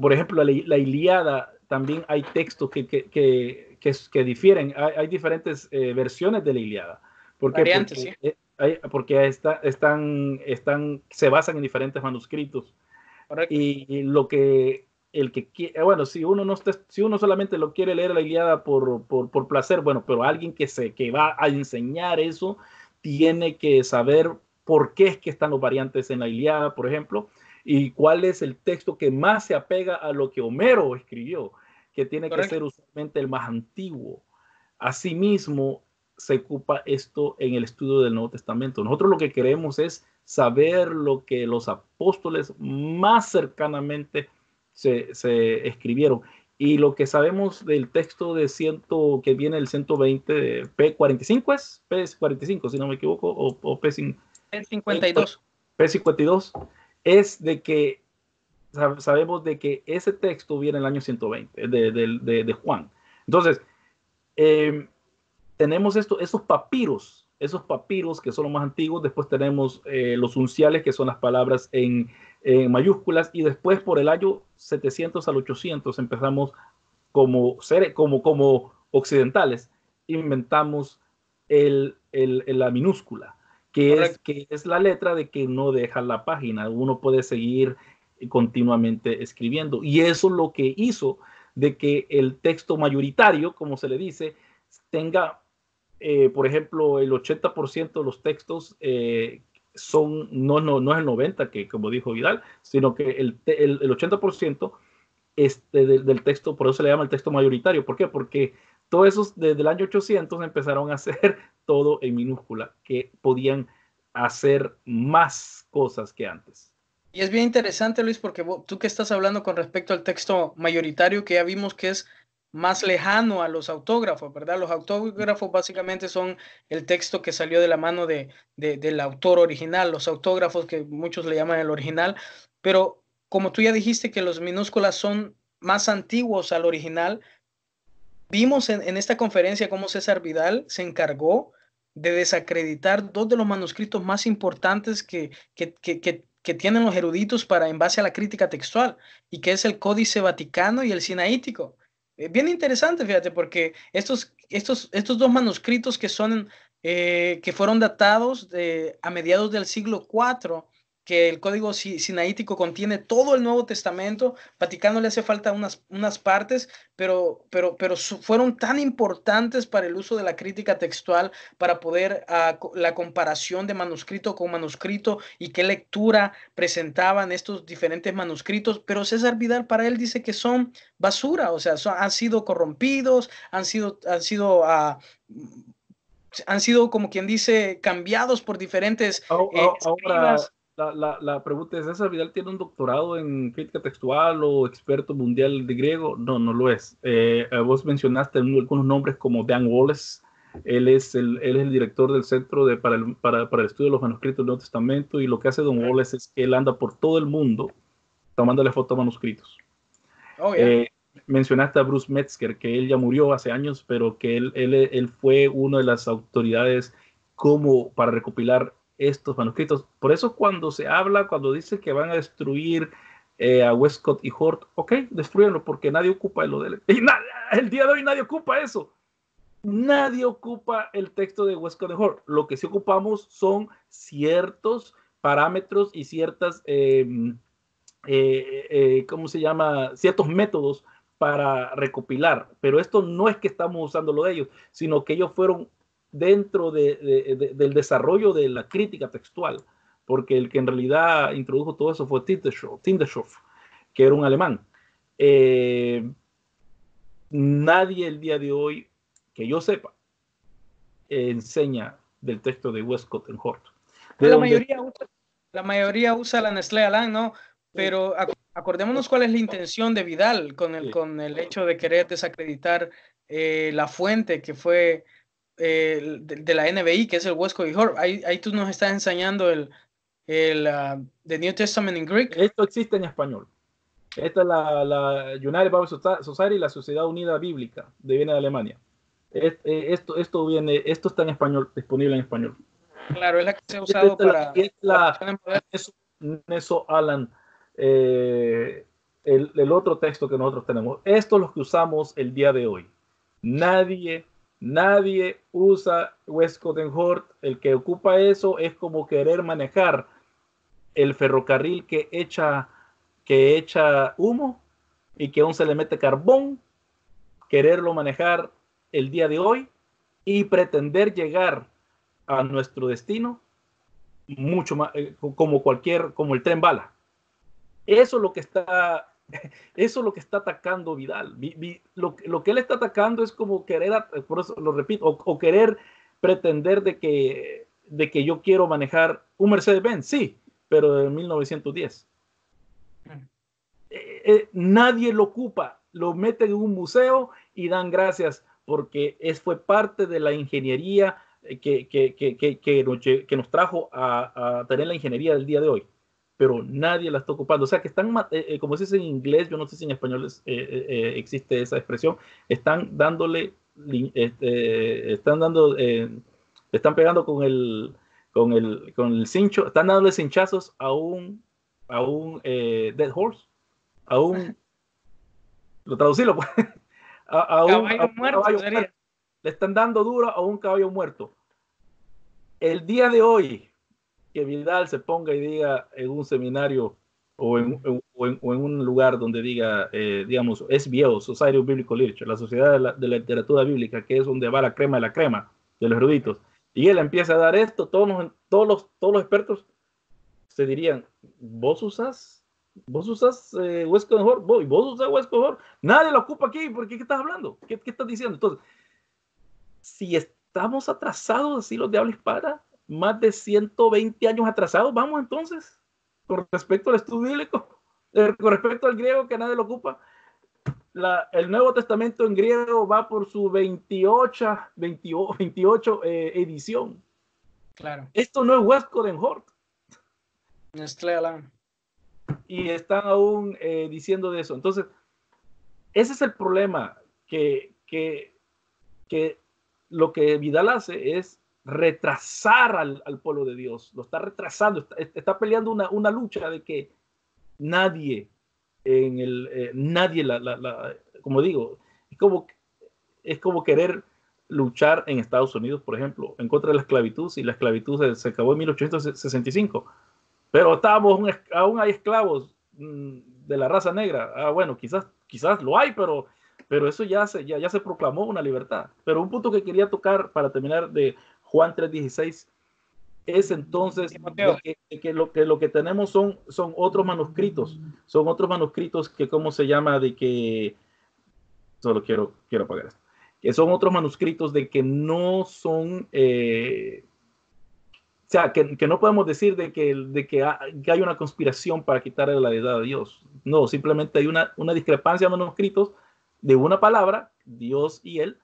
Por ejemplo, la, la Iliada, también hay textos que, que, que, que, que difieren. Hay, hay diferentes eh, versiones de la Iliada. ¿Por qué? Variantes, porque sí. hay, porque está, están, están, se basan en diferentes manuscritos. Correcto. Y, y lo que, el que bueno, si uno, no está, si uno solamente lo quiere leer la Iliada por, por, por placer, bueno, pero alguien que, se, que va a enseñar eso, tiene que saber por qué es que están los variantes en la Iliada, por ejemplo, y cuál es el texto que más se apega a lo que Homero escribió, que tiene Correcto. Que ser usualmente el más antiguo. Asimismo, se ocupa esto en el estudio del Nuevo Testamento. Nosotros lo que queremos es saber lo que los apóstoles más cercanamente se, se escribieron. Y lo que sabemos del texto de cien, que viene el ciento veinte, de P cuarenta y cinco es, P cuarenta y cinco si no me equivoco, o, o P cincuenta y dos. P cincuenta y dos es de que sab, sabemos de que ese texto viene en el año ciento veinte de, de, de, de Juan. Entonces, eh, tenemos esto, esos papiros, esos papiros que son los más antiguos. Después tenemos eh, los unciales, que son las palabras en, en mayúsculas, y después por el año setecientos al ochocientos empezamos como, seres, como, como occidentales, inventamos el, el, la minúscula, que es, que es la letra de que no deja la página, uno puede seguir continuamente escribiendo, y eso es lo que hizo de que el texto mayoritario, como se le dice, tenga, eh, por ejemplo, el ochenta por ciento de los textos eh, son, no, no, no es el noventa por ciento, que, como dijo Vidal, sino que el, el, el ochenta por ciento este, del, del texto, por eso se le llama el texto mayoritario. ¿Por qué? Porque todos esos desde el año ochocientos empezaron a hacer todo en minúscula, que podían hacer más cosas que antes. Y es bien interesante, Luis, porque vos, tú que estás hablando con respecto al texto mayoritario, que ya vimos que es más lejano a los autógrafos, ¿verdad? Los autógrafos básicamente son el texto que salió de la mano de, de, del autor original, los autógrafos que muchos le llaman el original, pero como tú ya dijiste que los minúsculas son más antiguos al original, vimos en, en esta conferencia cómo César Vidal se encargó de desacreditar dos de los manuscritos más importantes que, que, que, que, que tienen los eruditos para, en base a la crítica textual, y que es el Códice Vaticano y el Sinaítico. Bien interesante, fíjate, porque estos, estos, estos dos manuscritos que, son, eh, que fueron datados de, a mediados del siglo cuatro, que el Código Sinaítico contiene todo el Nuevo Testamento, Vaticano le hace falta unas, unas partes, pero, pero, pero fueron tan importantes para el uso de la crítica textual, para poder uh, la comparación de manuscrito con manuscrito y qué lectura presentaban estos diferentes manuscritos, pero César Vidal para él dice que son basura, o sea, son, han sido corrompidos, han sido... Han sido uh, han sido, como quien dice, cambiados por diferentes oh, oh, eh, escribas. La, la, la pregunta es, ¿César Vidal tiene un doctorado en crítica textual o experto mundial de griego? No, no lo es. Eh, vos mencionaste algunos nombres como Dan Wallace. Él es el, él es el director del Centro de, para, el, para, para el Estudio de los Manuscritos del Nuevo Testamento, y lo que hace Don Wallace es que él anda por todo el mundo tomándole fotos a manuscritos. Oh, yeah. eh, mencionaste a Bruce Metzger, que él ya murió hace años, pero que él, él, él fue una de las autoridades como para recopilar estos manuscritos. Por eso cuando se habla, cuando dice que van a destruir eh, a Westcott y Hort, ok, destruyenlo, porque nadie ocupa lo de él. El día de hoy nadie ocupa eso. Nadie ocupa el texto de Westcott y Hort. Lo que sí ocupamos son ciertos parámetros y ciertas, eh, eh, eh, ¿cómo se llama? Ciertos métodos para recopilar. Pero esto no es que estamos usando lo de ellos, sino que ellos fueron dentro de, de, de, del desarrollo de la crítica textual, porque el que en realidad introdujo todo eso fue Tito, que era un alemán. Eh, nadie el día de hoy, que yo sepa, eh, enseña del texto de Westcott en Hort. De la, mayoría usa, la mayoría usa la Nestle-Aland, ¿no? Pero ac acordémonos cuál es la intención de Vidal con el, sí. con el hecho de querer desacreditar eh, la fuente que fue... Eh, de, de la N B I, que es el Westcott y Hort. Ahí, ahí tú nos estás enseñando el, el uh, The New Testament in Greek. Esto existe en español. Esta es la, la United Bible Society, la Sociedad Unida Bíblica de Viena de Alemania. Este, esto, esto, viene, esto está en español, disponible en español. Claro, es la que se ha usado esta, para... Es la, la Nestle-Aland, eh, el, el otro texto que nosotros tenemos. Esto es lo que usamos el día de hoy. Nadie... Nadie usa Westcott y Hort. El que ocupa eso es como querer manejar el ferrocarril que echa, que echa humo y que aún se le mete carbón, quererlo manejar el día de hoy y pretender llegar a nuestro destino mucho más, como cualquier, como el tren bala. Eso es lo que está... Eso es lo que está atacando Vidal. Vi, vi, lo, lo que él está atacando es como querer, por eso lo repito, o, o querer pretender de que, de que yo quiero manejar un Mercedes-Benz, sí, pero de mil novecientos diez. Eh, eh, nadie lo ocupa. lo meten en un museo y dan gracias, porque es, fue parte de la ingeniería que, que, que, que, que, nos, que nos trajo a, a tener la ingeniería del día de hoy, pero nadie la está ocupando. O sea, que están, eh, como se dice en inglés, yo no sé si en español es, eh, eh, existe esa expresión, están dándole, este, están dando, eh, están pegando con el, con el, con el cincho, están dándole cinchazos a un, a un eh, dead horse, a un, lo traducilo, pues, a, a un caballo, a, muerto, caballo muerto. Le están dando duro a un caballo muerto. El día de hoy, que Vidal se ponga y diga en un seminario o en, en, o en, o en un lugar donde diga, eh, digamos, S B O, Society of Biblical Literature, la Sociedad de la, de la Literatura Bíblica, que es donde va la crema de la crema de los eruditos, y él empieza a dar esto, todos los, todos los, todos los expertos se dirían, ¿vos usas? ¿Vos usas eh, Westcott Hort? ¿Vos, ¿Vos usas Westcott Hort? Nadie lo ocupa aquí, ¿por qué, qué estás hablando? ¿Qué, ¿Qué estás diciendo? Entonces, si estamos atrasados, así los de habla hispana, más de ciento veinte años atrasados, vamos entonces, con respecto al estudio bíblico, eh, con respecto al griego que nadie lo ocupa. La, el Nuevo Testamento en griego va por su veintiocho eh, edición. Claro. Esto no es Westcott en Hort. Nestle-Aland. Y están aún eh, diciendo de eso. Entonces, ese es el problema, que, que, que lo que Vidal hace es retrasar al, al pueblo de Dios, lo está retrasando, está, está peleando una, una lucha de que nadie en el, eh, nadie la, la, la, como digo, es como, es como querer luchar en Estados Unidos, por ejemplo, en contra de la esclavitud, si la esclavitud se, se acabó en mil ochocientos sesenta y cinco, pero estábamos, aún hay esclavos mmm, de la raza negra, ah bueno, quizás, quizás lo hay, pero pero eso ya se, ya, ya se proclamó una libertad. Pero un punto que quería tocar para terminar de Juan tres dieciséis es entonces de que, de que, lo, que lo que tenemos son, son otros manuscritos, son otros manuscritos que cómo se llama de que solo quiero, quiero apagar esto, que son otros manuscritos de que no son eh, o sea, que, que no podemos decir de que, de que, ha, que hay una conspiración para quitarle la deidad a Dios, no, simplemente hay una, una discrepancia de manuscritos de una palabra, Dios y él,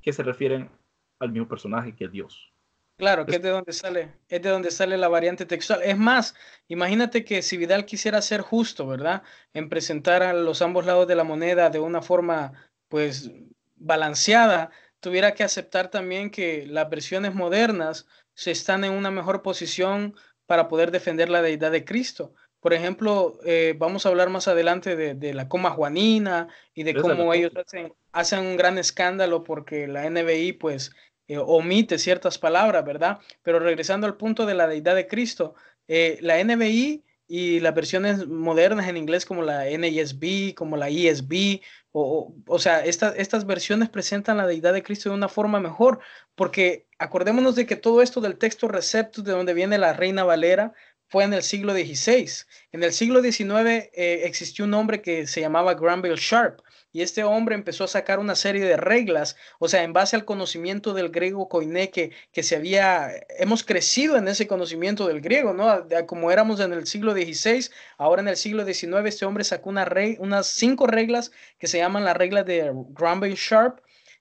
que se refieren al mismo personaje que Dios. Claro, que es de donde sale, es de donde sale la variante textual. Es más, imagínate que si Vidal quisiera ser justo, ¿verdad?, en presentar a los ambos lados de la moneda de una forma, pues, balanceada, tuviera que aceptar también que las versiones modernas se están en una mejor posición para poder defender la deidad de Cristo. Por ejemplo, eh, vamos a hablar más adelante de, de la Coma Juanina y de cómo ellos hacen, hacen un gran escándalo porque la N B I pues eh, omite ciertas palabras, ¿verdad? Pero regresando al punto de la deidad de Cristo, eh, la N B I y las versiones modernas en inglés como la N A S B, como la E S B, o, o, o sea, esta, estas versiones presentan la deidad de Cristo de una forma mejor, porque acordémonos de que todo esto del texto Receptus, de donde viene la Reina Valera, fue en el siglo dieciséis. En el siglo diecinueve eh, existió un hombre que se llamaba Granville Sharp, y este hombre empezó a sacar una serie de reglas, o sea, en base al conocimiento del griego koiné que, que se había, hemos crecido en ese conocimiento del griego, ¿no? Como éramos en el siglo dieciséis, ahora en el siglo diecinueve este hombre sacó una reg- unas cinco reglas que se llaman las reglas de Granville Sharp,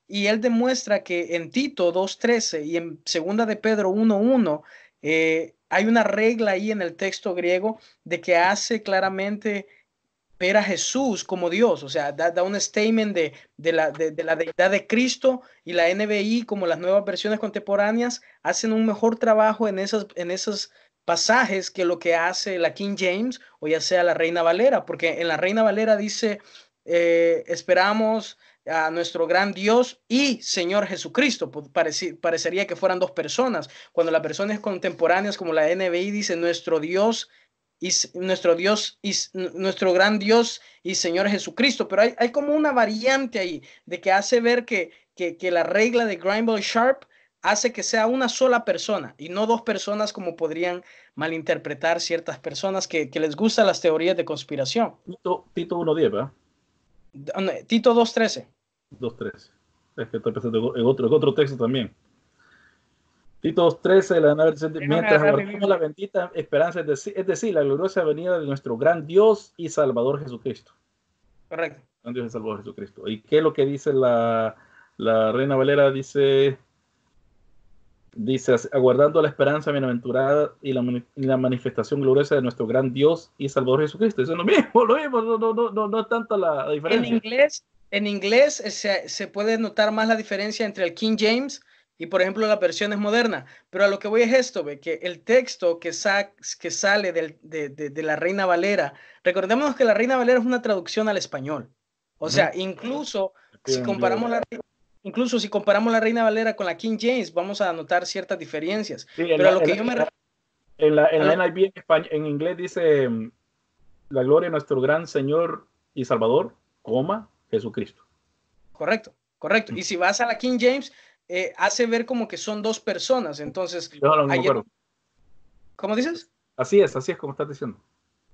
y él demuestra que en Tito dos trece y en segunda de Pedro uno uno, eh, hay una regla ahí en el texto griego de que hace claramente ver a Jesús como Dios, o sea, da, da un statement de, de, la, de, de la deidad de Cristo, y la N B I, como las nuevas versiones contemporáneas, hacen un mejor trabajo en, esas, en esos pasajes que lo que hace la King James o ya sea la Reina Valera, porque en la Reina Valera dice, eh, esperamos a nuestro gran Dios y Señor Jesucristo, Pareci- parecería que fueran dos personas, cuando las personas contemporáneas como la N B I dice nuestro Dios y nuestro Dios y nuestro gran Dios y Señor Jesucristo, pero hay, hay como una variante ahí de que hace ver que, que, que la regla de Granville Sharp hace que sea una sola persona y no dos personas como podrían malinterpretar ciertas personas que, que les gustan las teorías de conspiración. Tito uno diez, ¿verdad? Tito dos trece. dos trece. Es que estoy pensando en otro, en otro texto también. Tito dos trece, la mientras abarcamos la bendita esperanza, es decir, es decir, la gloriosa venida de nuestro gran Dios y Salvador Jesucristo. Correcto. gran Dios y Salvador Jesucristo. ¿Y qué es lo que dice la, la Reina Valera? Dice, dice, aguardando la esperanza bienaventurada y la, y la manifestación gloriosa de nuestro gran Dios y Salvador Jesucristo. Eso es lo mismo, lo mismo, no, no, no, no, no es tanta la diferencia. En inglés, en inglés se, se puede notar más la diferencia entre el King James y, por ejemplo, las versiones modernas. Pero a lo que voy es esto, ¿ve? Que el texto que, sa que sale del, de, de, de la Reina Valera, recordemos que la Reina Valera es una traducción al español. O sea, incluso si comparamos la, incluso si comparamos la Reina Valera con la King James, vamos a notar ciertas diferencias. Sí, pero la, a lo que en yo la, me en la, en la N B I en, español, en inglés dice la gloria de nuestro gran Señor y Salvador, coma, Jesucristo. Correcto, correcto. Mm. Y si vas a la King James, eh, hace ver como que son dos personas. Entonces, no, no, no, ayer, pero, ¿cómo dices? Así es, así es como estás diciendo.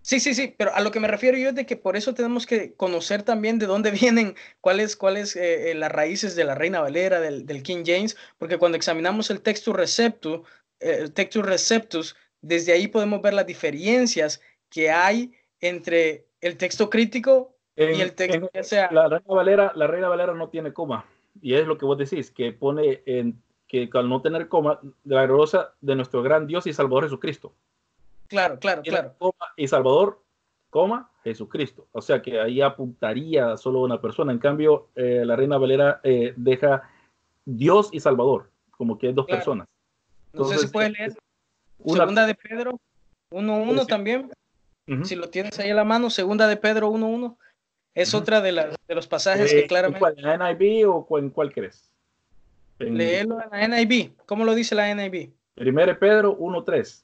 Sí, sí, sí, pero a lo que me refiero yo es de que por eso tenemos que conocer también de dónde vienen, cuáles cuáles eh, las raíces de la Reina Valera, del, del King James, porque cuando examinamos el Textus Receptus, el Textus Receptus, desde ahí podemos ver las diferencias que hay entre el texto crítico en, y el texto que sea. La Reina Valera, la Reina Valera no tiene coma, y es lo que vos decís, que pone en, que al no tener coma, la gloriosa de nuestro gran Dios y Salvador Jesucristo. Claro, claro, claro. Coma y Salvador, coma, Jesucristo. O sea que ahí apuntaría solo una persona. En cambio, eh, la Reina Valera eh, deja Dios y Salvador, como que es dos claro. personas. Entonces, no sé si puedes leer una, Segunda de Pedro uno uno también. Uh -huh. Si lo tienes ahí a la mano, Segunda de Pedro uno uno. Es uh -huh. otra de, la, de los pasajes eh, que claramente... ¿En la N I V o en cuál crees? En... Léelo en la N I V. ¿Cómo lo dice la N I V? Primero de Pedro uno tres.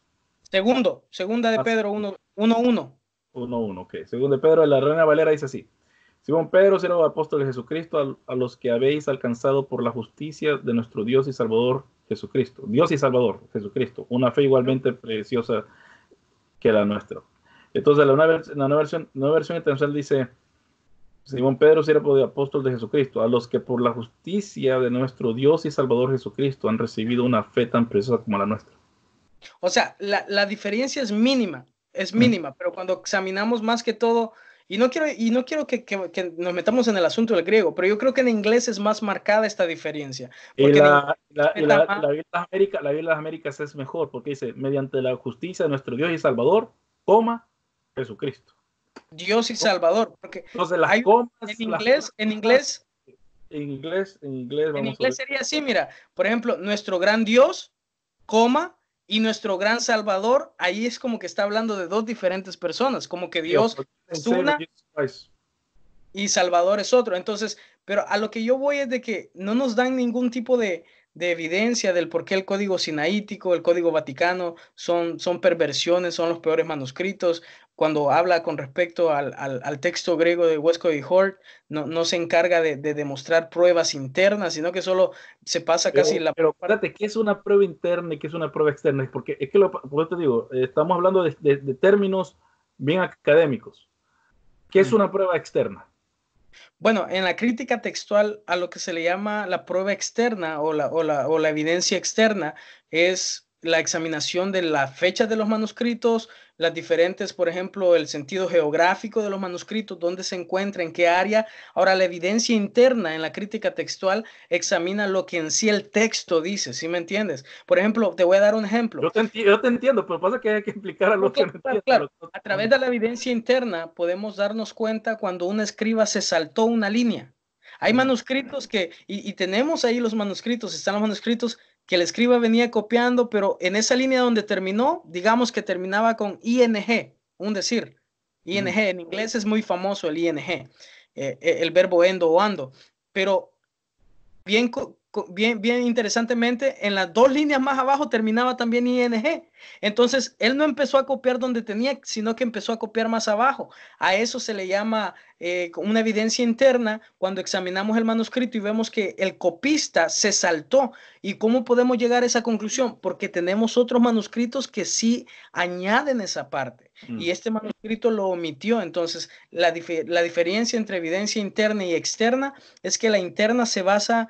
Segundo, segunda de Pedro uno uno. Ok. Segundo de Pedro de la Reina Valera dice así. Simón Pedro, siervo apóstol de Jesucristo, a, a los que habéis alcanzado por la justicia de nuestro Dios y Salvador Jesucristo. Dios y Salvador Jesucristo. Una fe igualmente preciosa que la nuestra. Entonces la nueva, la nueva, versión, nueva versión internacional dice, Simón Pedro, siervo apóstol de Jesucristo, a los que por la justicia de nuestro Dios y Salvador Jesucristo han recibido una fe tan preciosa como la nuestra. O sea, la, la diferencia es mínima, es mínima, pero cuando examinamos más que todo, y no quiero, y no quiero que, que, que nos metamos en el asunto del griego, pero yo creo que en inglés es más marcada esta diferencia. Y la Biblia de las Américas es mejor, porque dice, mediante la justicia de nuestro Dios y Salvador, coma, Jesucristo. Dios y Salvador, porque entonces, las hay, comas, en inglés, las... en inglés, en inglés, en inglés, vamos en inglés sería así, mira, por ejemplo, nuestro gran Dios, coma, y nuestro gran Salvador, ahí es como que está hablando de dos diferentes personas, como que Dios es una y Salvador es otro. Entonces, pero a lo que yo voy es de que no nos dan ningún tipo de, de evidencia del por qué el Código Sinaítico, el Código Vaticano son, son perversiones, son los peores manuscritos. Cuando habla con respecto al, al, al texto griego de Westcott y Hort, no, no se encarga de, de demostrar pruebas internas, sino que solo se pasa casi pero, la... Pero párate, ¿qué es una prueba interna y qué es una prueba externa? Porque es que, lo, por eso te digo, estamos hablando de, de, de términos bien académicos. ¿Qué es una prueba externa? Bueno, en la crítica textual, a lo que se le llama la prueba externa o la, o la, o la evidencia externa es... la examinación de las fechas de los manuscritos, las diferentes, por ejemplo, el sentido geográfico de los manuscritos, dónde se encuentra, en qué área. Ahora, la evidencia interna en la crítica textual examina lo que en sí el texto dice, ¿sí me entiendes? Por ejemplo, te voy a dar un ejemplo. Yo te, enti yo te entiendo, pero pasa que hay que explicar a los que no entienden. Claro, a través de la evidencia interna podemos darnos cuenta cuando un escriba se saltó una línea. Hay manuscritos que, y, y tenemos ahí los manuscritos, están los manuscritos, que el escriba venía copiando, pero en esa línea donde terminó, digamos que terminaba con I N G, un decir. I N G, mm. en inglés es muy famoso el I N G, eh, eh, el verbo endo o ando. Pero bien, bien, bien interesantemente, en las dos líneas más abajo terminaba también I N G. Entonces, él no empezó a copiar donde tenía, sino que empezó a copiar más abajo. A eso se le llama eh, una evidencia interna cuando examinamos el manuscrito y vemos que el copista se saltó. ¿Y cómo podemos llegar a esa conclusión? Porque tenemos otros manuscritos que sí añaden esa parte. Mm. Y este manuscrito lo omitió. Entonces, la, dif la diferencia entre evidencia interna y externa es que la interna se basa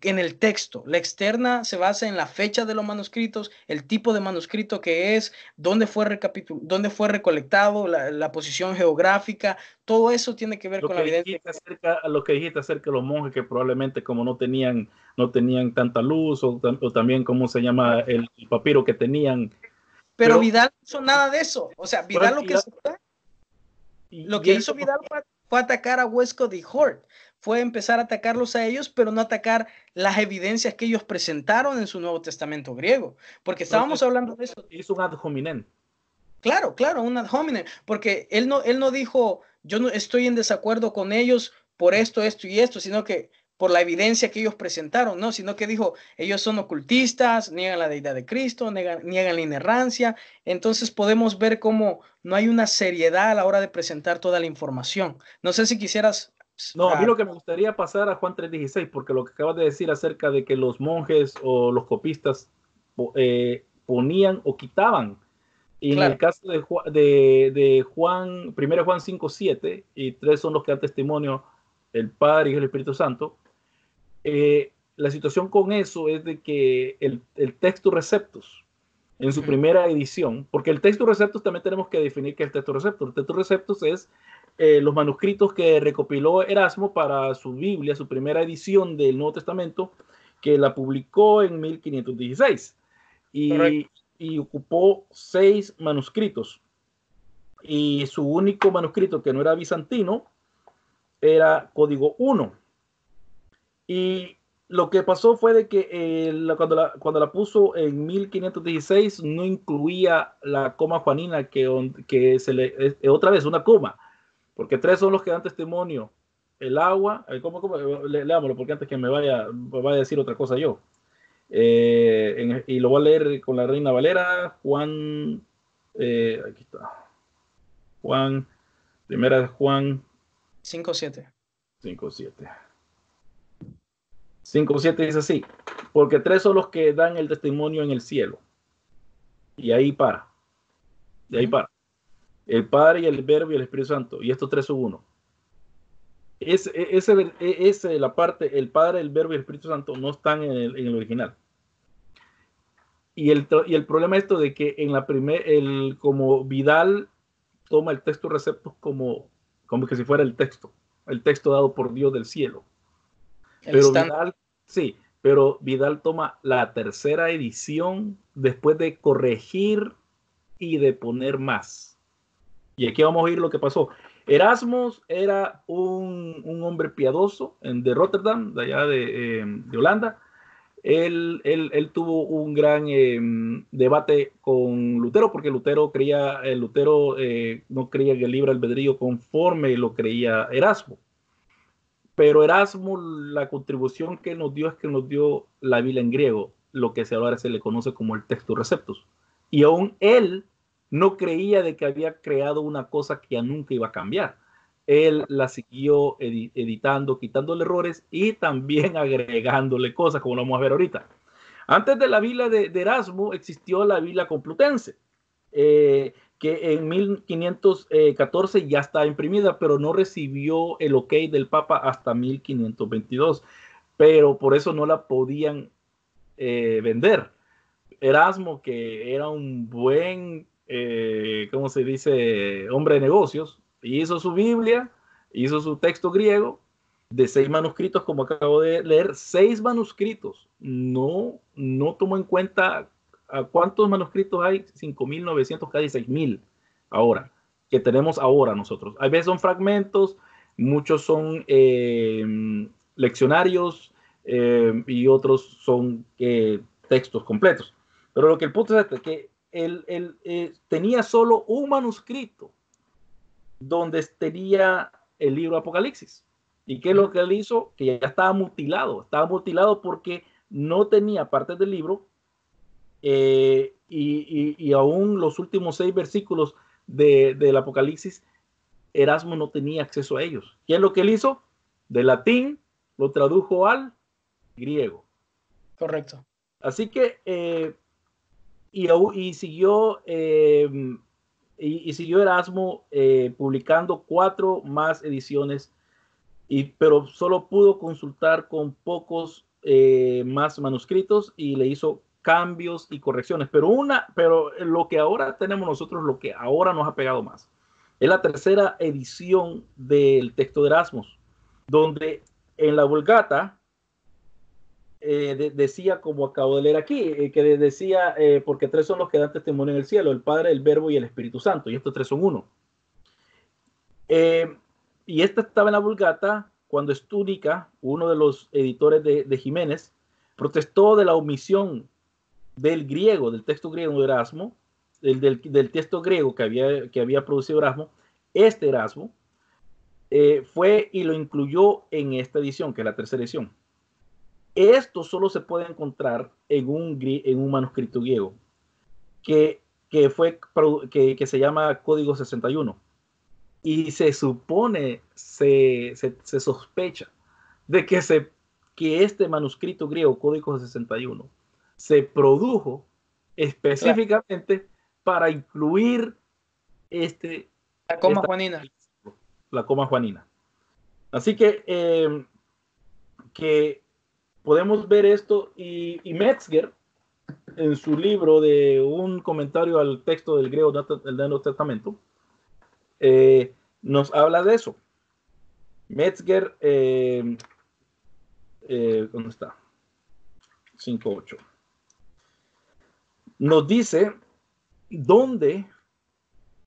en el texto. La externa se basa en la fecha de los manuscritos, el tipo de manuscrito que es, dónde fue, recapitul dónde fue recolectado, la, la posición geográfica, todo eso tiene que ver lo con que la evidencia. Acerca, lo que dijiste acerca de los monjes que probablemente como no tenían, no tenían tanta luz o, o también cómo se llama el, el papiro que tenían. Pero, pero Vidal no hizo nada de eso. O sea, Vidal lo que, Vidal, hizo, lo que hizo Vidal fue, fue atacar a Westcott y Hort. Fue empezar a atacarlos a ellos, pero no atacar las evidencias que ellos presentaron en su Nuevo Testamento griego. Porque estábamos Entonces, hablando de eso. Es un ad hominem. Claro, claro, un ad hominem. Porque él no, él no dijo, yo no estoy en desacuerdo con ellos por esto, esto y esto, sino que por la evidencia que ellos presentaron, no, sino que dijo, ellos son ocultistas, niegan la deidad de Cristo, niegan, niegan la inerrancia. Entonces podemos ver cómo no hay una seriedad a la hora de presentar toda la información. No sé si quisieras... No, a mí lo que me gustaría pasar a Juan tres dieciséis, porque lo que acabas de decir acerca de que los monjes o los copistas eh, ponían o quitaban, y claro. En el caso de, de, de Juan, primero Juan cinco siete, y tres son los que dan testimonio, el Padre y el Espíritu Santo, eh, la situación con eso es de que el, el texto receptus, en su uh-huh. primera edición, porque el texto receptus también tenemos que definir qué es el texto receptus, el texto receptus es... Eh, los manuscritos que recopiló Erasmo para su Biblia, su primera edición del Nuevo Testamento, que la publicó en mil quinientos dieciséis y, y ocupó seis manuscritos, y su único manuscrito que no era bizantino era código uno, y lo que pasó fue de que eh, la, cuando, la, cuando la puso en mil quinientos dieciséis no incluía la coma juanina, que, que se le, es, otra vez una coma. Porque tres son los que dan testimonio. El agua, el, ¿cómo, cómo? Le, leámoslo porque antes que me vaya, vaya a decir otra cosa yo. Eh, en, y lo voy a leer con la Reina Valera, Juan, eh, aquí está. Juan, primera de Juan. cinco siete dice así. Porque tres son los que dan el testimonio en el cielo. Y ahí para. Y ahí para. El Padre y el Verbo y el Espíritu Santo. Y estos tres son uno. Esa es, es, es la parte, el Padre, el Verbo y el Espíritu Santo no están en el, en el original. Y el, y el problema es esto de que en la primer, el, como Vidal toma el texto receptus como, como que si fuera el texto. El texto dado por Dios del cielo. El pero Vidal, sí, pero Vidal toma la tercera edición después de corregir y de poner más. Y aquí vamos a oír lo que pasó. Erasmo era un, un hombre piadoso en, de Rotterdam, de allá de, eh, de Holanda. Él, él, él tuvo un gran eh, debate con Lutero, porque Lutero, creía, eh, Lutero eh, no creía que el libre albedrío conforme lo creía Erasmo. Pero Erasmo, la contribución que nos dio es que nos dio la Biblia en griego, lo que ahora se le conoce como el textus receptus. Y aún él no creía de que había creado una cosa que ya nunca iba a cambiar. Él la siguió edi editando, quitándole errores y también agregándole cosas, como lo vamos a ver ahorita. Antes de la Biblia de, de Erasmo existió la Biblia Complutense, eh, que en mil quinientos catorce ya estaba imprimida, pero no recibió el ok del Papa hasta mil quinientos veintidós. Pero por eso no la podían eh, vender. Erasmo, que era un buen... Eh, ¿cómo se dice? Hombre de negocios, hizo su Biblia, hizo su texto griego de seis manuscritos, como acabo de leer, seis manuscritos. No, no tomó en cuenta a cuántos manuscritos hay, cinco mil novecientos, casi seis mil ahora, que tenemos ahora nosotros. A veces son fragmentos, muchos son eh, leccionarios eh, y otros son eh, textos completos. Pero lo que el punto es este, que Él, él eh, tenía solo un manuscrito donde tenía el libro de Apocalipsis. ¿Y qué es lo que él hizo? Que ya estaba mutilado. Estaba mutilado porque no tenía partes del libro eh, y, y, y aún los últimos seis versículos de, del Apocalipsis, Erasmo no tenía acceso a ellos. ¿Qué es lo que él hizo? Del latín lo tradujo al griego. Correcto. Así que... Eh, Y, y, siguió, eh, y, y siguió Erasmo eh, publicando cuatro más ediciones, y, pero solo pudo consultar con pocos eh, más manuscritos y le hizo cambios y correcciones. Pero, una, pero lo que ahora tenemos nosotros, lo que ahora nos ha pegado más, es la tercera edición del texto de Erasmo, donde en la Vulgata eh, de, decía, como acabo de leer aquí, eh, que decía, eh, porque tres son los que dan testimonio en el cielo, el Padre, el Verbo y el Espíritu Santo, y estos tres son uno. Eh, y esta estaba en la Vulgata cuando Estúnica, uno de los editores de, de Jiménez, protestó de la omisión del griego, del texto griego de Erasmo, del, del, del texto griego que había, que había producido Erasmo. Este Erasmo eh, fue y lo incluyó en esta edición, que es la tercera edición. Esto solo se puede encontrar en un, en un manuscrito griego que, que, fue, que, que se llama Código sesenta y uno. Y se supone, se, se, se sospecha de que, se, que este manuscrito griego, Código sesenta y uno, se produjo específicamente claro. para incluir este, la Coma esta, Juanina. La Coma Juanina. Así que, eh, que podemos ver esto y, y Metzger, en su libro de un comentario al texto del griego del Nuevo Testamento, Eh, nos habla de eso. Metzger, eh, eh, ¿dónde está? cinco punto ocho. Nos dice dónde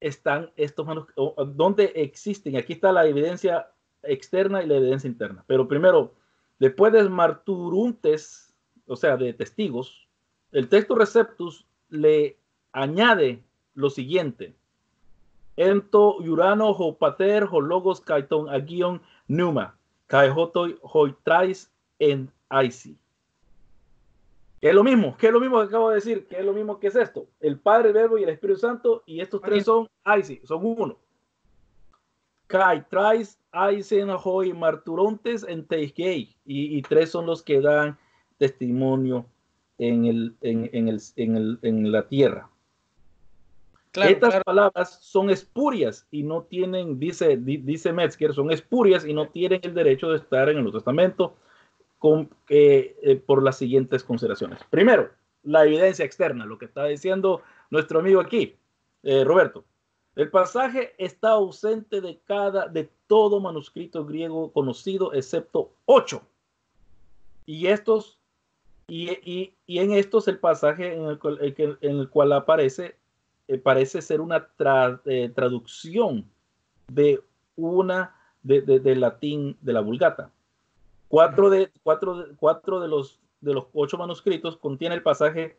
están estos manuscritos, dónde existen. Aquí está la evidencia externa y la evidencia interna. Pero primero, después de marturuntes, o sea, de testigos, el texto Receptus le añade lo siguiente. Ento Urano Jopater Hologos Kaiton Agion Numa Kaihotoi Hoitrais en Aisi. Que es lo mismo, que es lo mismo que acabo de decir, que es lo mismo que es esto. El Padre, el Verbo y el Espíritu Santo, y estos tres son Aisi, son uno. Kaitrais Aisen Hoi Marturontes en Teisgei. Y tres son los que dan testimonio en, el, en, en, el, en, el, en la tierra. Claro, Estas claro. palabras son espurias y no tienen, dice, di, dice Metzger, son espurias y no tienen el derecho de estar en el Nuevo Testamento con, eh, eh, por las siguientes consideraciones. Primero, la evidencia externa, lo que está diciendo nuestro amigo aquí, eh, Roberto. El pasaje está ausente de, cada, de todo manuscrito griego conocido, excepto ocho. Y estos, y, y, y en estos el pasaje en el cual, el, en el cual aparece Eh, parece ser una tra eh, traducción de una de, de, de latín de la Vulgata. Cuatro de, cuatro de, cuatro de, los, de los ocho manuscritos contiene el pasaje,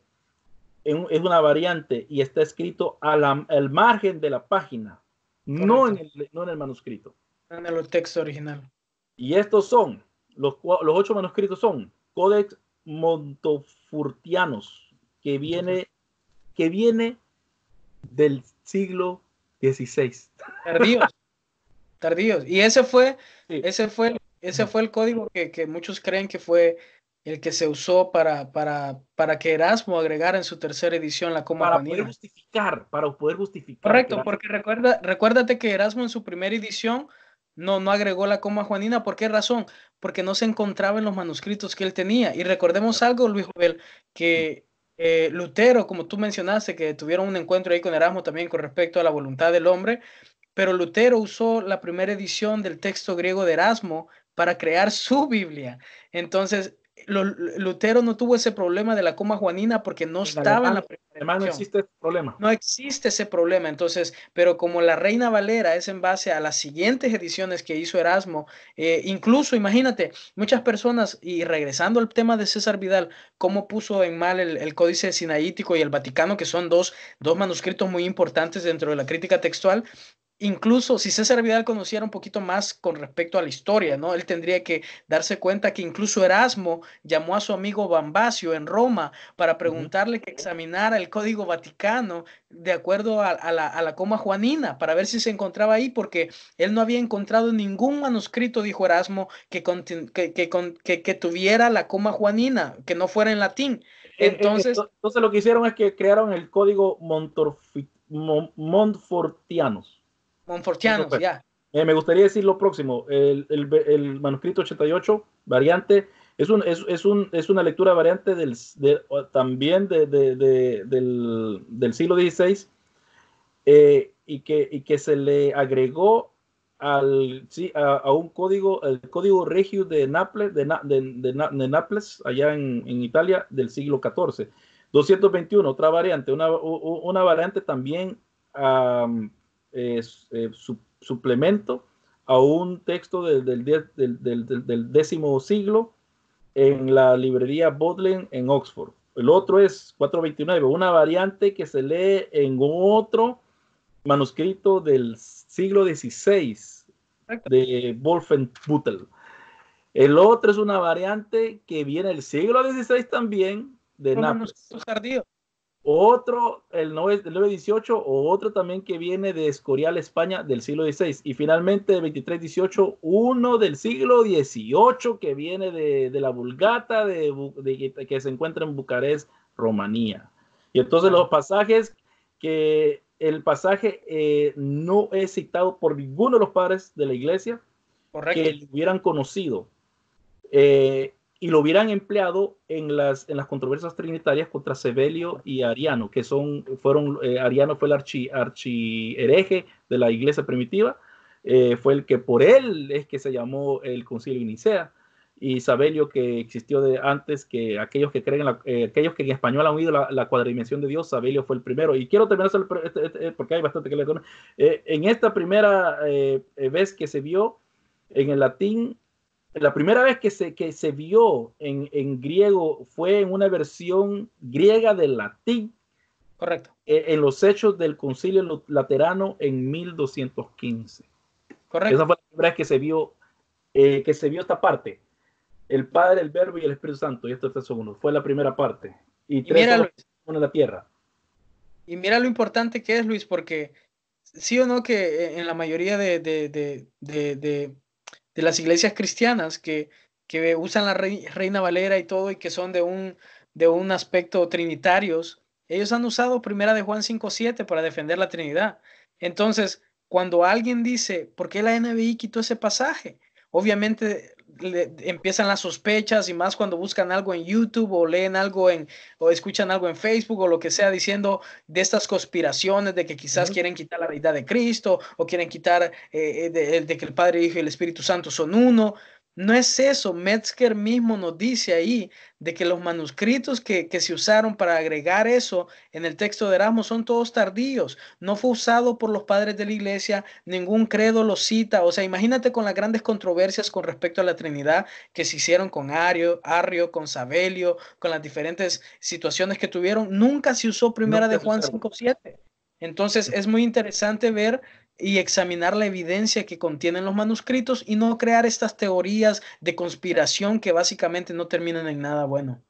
en, es una variante y está escrito a la, al margen de la página, no en, el, no en el manuscrito. En el texto original. Y estos son, los, los ocho manuscritos son Codex Montofurtianos, que viene, que viene del siglo dieciséis. Tardíos. Tardíos. Y ese fue, sí. ese fue, ese fue el código que, que muchos creen que fue el que se usó para, para, para que Erasmo agregara en su tercera edición la Coma Juanina. Para poder justificar, para poder justificar. Correcto, porque recuerda, recuérdate que Erasmo en su primera edición no, no agregó la Coma Juanina. ¿Por qué razón? Porque no se encontraba en los manuscritos que él tenía. Y recordemos algo, Luis Jovel, que Eh, Lutero, como tú mencionaste, que tuvieron un encuentro ahí con Erasmo también con respecto a la voluntad del hombre, pero Lutero usó la primera edición del texto griego de Erasmo para crear su Biblia. Entonces, lo, Lutero no tuvo ese problema de la Coma Juanina porque no estaba en la primera edición. No existe ese problema. No existe ese problema. Entonces, pero como la Reina Valera es en base a las siguientes ediciones que hizo Erasmo, eh, incluso imagínate, muchas personas, y regresando al tema de César Vidal, cómo puso en mal el, el Códice Sinaitícuo y el Vaticano, que son dos, dos manuscritos muy importantes dentro de la crítica textual. Incluso si César Vidal conociera un poquito más con respecto a la historia, ¿no? Él tendría que darse cuenta que incluso Erasmo llamó a su amigo Bambacio en Roma para preguntarle que examinara el Código Vaticano de acuerdo a, a, la, a la Coma Juanina para ver si se encontraba ahí, porque él no había encontrado ningún manuscrito, dijo Erasmo, que, que, que, que, que tuviera la Coma Juanina, que no fuera en latín. Entonces, Entonces lo que hicieron es que crearon el Código Montfortianos. Monfortianos, ya. Yeah. Eh, me gustaría decir lo próximo, el, el, el manuscrito ochenta y ocho, variante, Es, un, es, es, un, es una lectura variante del, de, también de, de, de, del, del siglo dieciséis eh, y, que, y que se le agregó al, sí, a, a un código, el código regio de Nápoles, de, de, de, de Nápoles allá en, en Italia, del siglo catorce. doscientos veintiuno, otra variante, una, una variante también um, eh, eh, su, suplemento a un texto del, del, del, del, del, del décimo siglo en la librería Bodleian en Oxford. El otro es cuatrocientos veintinueve, una variante que se lee en otro manuscrito del siglo dieciséis de Wolfenbüttel. El otro es una variante que viene del siglo dieciséis también, de Nápoles. Otro, el nueve dieciocho, o otro también que viene de Escorial, España, del siglo dieciséis. Y finalmente, el veintitrés dieciocho, uno del siglo dieciocho que viene de, de la Vulgata, de, de, que se encuentra en Bucarest, Rumanía. Y entonces los pasajes, que el pasaje eh, no es citado por ninguno de los padres de la iglesia. Correcto. Que lo hubieran conocido. Eh, y lo hubieran empleado en las, en las controversias trinitarias contra Sebelio y Ariano, que son, fueron, eh, Ariano fue el archi, archihereje de la iglesia primitiva, eh, fue el que por él es que se llamó el concilio de Nicea, y Sabelio, que existió de antes que aquellos que creen, la, eh, aquellos que en español han oído la, la cuadridimensión de Dios, Sabelio fue el primero. Y quiero terminar, este, este, porque hay bastante que le conoce. Eh, en esta primera eh, vez que se vio en el latín, la primera vez que se, que se vio en, en griego fue en una versión griega del latín. Correcto. Eh, en los hechos del Concilio Laterano en mil doscientos quince. Correcto. Esa fue la primera vez que se vio, eh, que se vio esta parte. El Padre, el Verbo y el Espíritu Santo. Y esto es el segundo. Fue la primera parte. Y, y tres mira, Luis, en la tierra. Y mira lo importante que es, Luis, porque sí o no que en la mayoría de... de, de, de, de de las iglesias cristianas que, que usan la Reina Valera y todo, y que son de un, de un aspecto trinitarios, ellos han usado Primera de Juan cinco siete para defender la Trinidad. Entonces, cuando alguien dice, ¿por qué la N B I quitó ese pasaje? Obviamente le, empiezan las sospechas, y más cuando buscan algo en YouTube o leen algo en, o escuchan algo en Facebook o lo que sea, diciendo de estas conspiraciones de que quizás uh-huh. quieren quitar la deidad de Cristo, o quieren quitar eh, de, de que el Padre, Hijo y el Espíritu Santo son uno. No es eso. Metzger mismo nos dice ahí de que los manuscritos que, que se usaron para agregar eso en el texto de Erasmo son todos tardíos. No fue usado por los padres de la iglesia, ningún credo lo cita. O sea, imagínate con las grandes controversias con respecto a la Trinidad que se hicieron con Ario, Arrio, con Sabelio, con las diferentes situaciones que tuvieron. Nunca se usó Primera de Juan cinco siete. Entonces es muy interesante ver y examinar la evidencia que contienen los manuscritos y no crear estas teorías de conspiración que básicamente no terminan en nada bueno.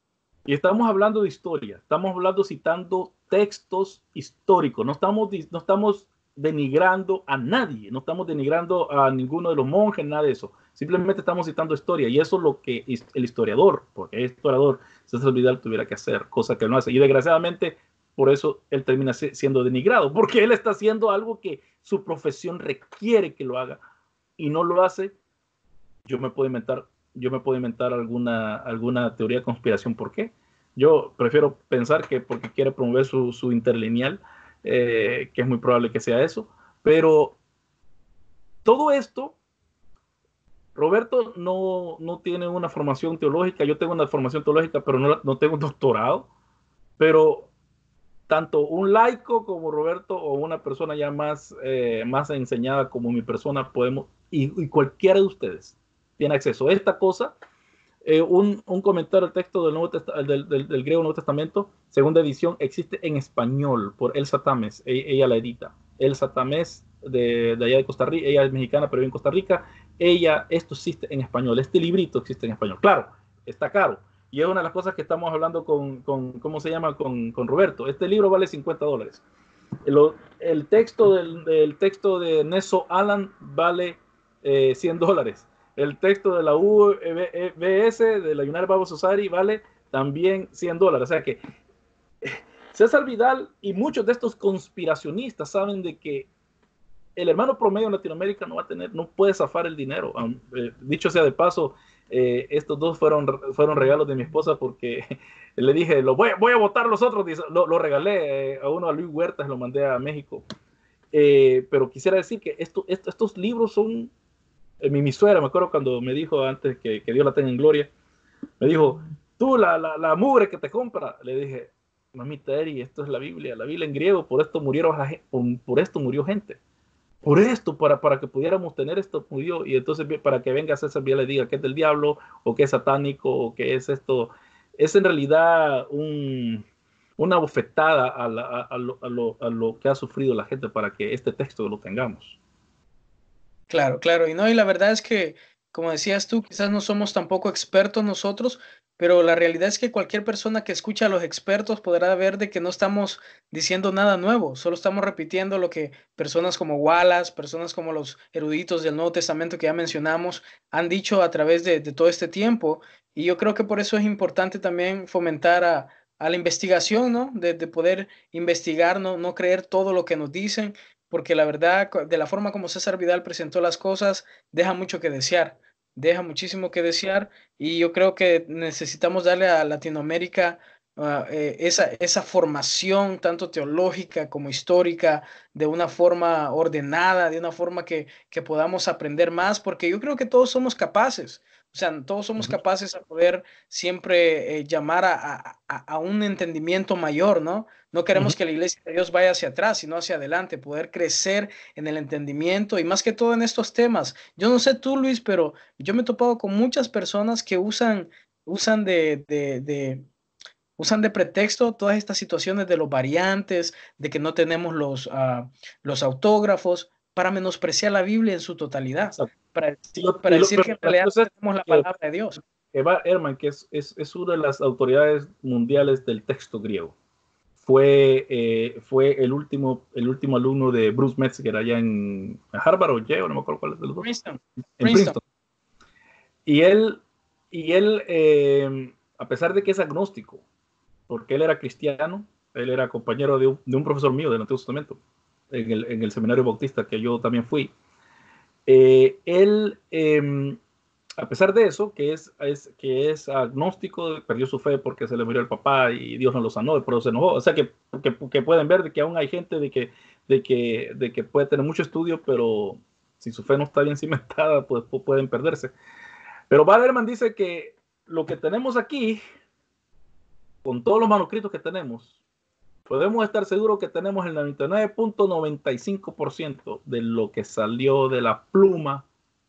Y estamos hablando de historia, estamos hablando citando textos históricos, no estamos, no estamos denigrando a nadie, no estamos denigrando a ninguno de los monjes, nada de eso. Simplemente estamos citando historia, y eso es lo que el historiador, porque es historiador, César Vidal tuviera que hacer, cosa que él no hace. Y desgraciadamente, por eso él termina siendo denigrado, porque él está haciendo algo que su profesión requiere que lo haga y no lo hace. Yo me puedo inventar, yo me puedo inventar alguna, alguna teoría de conspiración. ¿Por qué? Yo prefiero pensar que porque quiere promover su, su interlineal, eh, que es muy probable que sea eso. Pero todo esto, Roberto no, no tiene una formación teológica. Yo tengo una formación teológica, pero no, no tengo un doctorado. Pero tanto un laico como Roberto, o una persona ya más, eh, más enseñada como mi persona, podemos, y, y cualquiera de ustedes tiene acceso a esta cosa. Eh, un, un comentario al texto del, Nuevo Test del, del, del griego Nuevo Testamento, segunda edición, existe en español por Elsa Tamés, e ella la edita. Elsa Tamés, de, de allá de Costa Rica, ella es mexicana, pero vive en Costa Rica. Ella, esto existe en español, este librito existe en español. Claro, está caro. Y es una de las cosas que estamos hablando con, con ¿cómo se llama? Con, con Roberto. Este libro vale cincuenta dólares. El, el texto del, del texto de Nestle-Aland vale eh, cien dólares. El texto de la U B S, de la United Bible Society, vale también cien dólares. O sea que César Vidal y muchos de estos conspiracionistas saben de que el hermano promedio en Latinoamérica no va a tener, no puede zafar el dinero. Um, eh, dicho sea de paso, Eh, estos dos fueron, fueron regalos de mi esposa porque le dije, lo voy, voy a votar los otros, lo, lo regalé eh, a uno a Luis Huertas, lo mandé a México. Eh, pero quisiera decir que esto, esto, estos libros son, eh, mi, mi suegra, me acuerdo cuando me dijo antes que, que Dios la tenga en gloria, me dijo, tú la, la, la mugre que te compra, le dije, mamita Eri, esto es la Biblia, la Biblia en griego, por esto, murieron, por, por esto murió gente. Por esto, para, para que pudiéramos tener esto, murió. Y entonces, para que venga César Vidal le diga que es del diablo, o que es satánico, o que es esto. Es en realidad un, una bofetada a, la, a, a, lo, a, lo, a lo que ha sufrido la gente para que este texto lo tengamos. Claro, claro. Y, no, y la verdad es que, como decías tú, quizás no somos tampoco expertos nosotros, pero la realidad es que cualquier persona que escucha a los expertos podrá ver de que no estamos diciendo nada nuevo, solo estamos repitiendo lo que personas como Wallace, personas como los eruditos del Nuevo Testamento que ya mencionamos, han dicho a través de, de todo este tiempo. Y yo creo que por eso es importante también fomentar a, a la investigación, ¿no? De, de poder investigar, no, no creer todo lo que nos dicen, porque la verdad, de la forma como César Vidal presentó las cosas, deja mucho que desear. Deja muchísimo que desear y yo creo que necesitamos darle a Latinoamérica uh, eh, esa, esa formación tanto teológica como histórica de una forma ordenada, de una forma que, que podamos aprender más, porque yo creo que todos somos capaces, o sea, todos somos capaces a poder siempre eh, llamar a, a, a un entendimiento mayor, ¿no? No queremos que la Iglesia de Dios vaya hacia atrás, sino hacia adelante, poder crecer en el entendimiento y más que todo en estos temas. Yo no sé tú, Luis, pero yo me he topado con muchas personas que usan, usan de... de, de Usan de pretexto todas estas situaciones de los variantes, de que no tenemos los, uh, los autógrafos, para menospreciar la Biblia en su totalidad, para decir, para decir que en realidad tenemos la palabra de Dios. Eva Herman, que es, es, es una de las autoridades mundiales del texto griego, fue, eh, fue el, último, el último alumno de Bruce Metzger allá en Harvard o Yale, no me acuerdo cuál es el otro. Princeton. En Princeton. Princeton. Y él, y él eh, a pesar de que es agnóstico, porque él era cristiano, él era compañero de un, de un profesor mío del Antiguo Testamento, en el, en el seminario bautista que yo también fui. Eh, él, eh, a pesar de eso, que es, es, que es agnóstico, perdió su fe porque se le murió el papá y Dios no lo sanó, pero se enojó. O sea, que, que, que pueden ver de que aún hay gente de que, de, que, de que puede tener mucho estudio, pero si su fe no está bien cimentada, pues, pues pueden perderse. Pero Baderman dice que lo que tenemos aquí, con todos los manuscritos que tenemos, podemos estar seguros que tenemos el noventa y nueve punto noventa y cinco por ciento de lo que salió de la pluma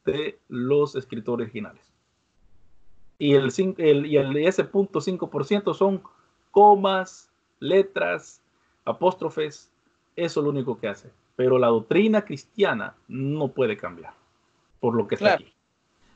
de los escritores originales. Y el, el, y el ese punto cinco por ciento son comas, letras, apóstrofes. Eso es lo único que hace. Pero la doctrina cristiana no puede cambiar por lo que está claro. Aquí.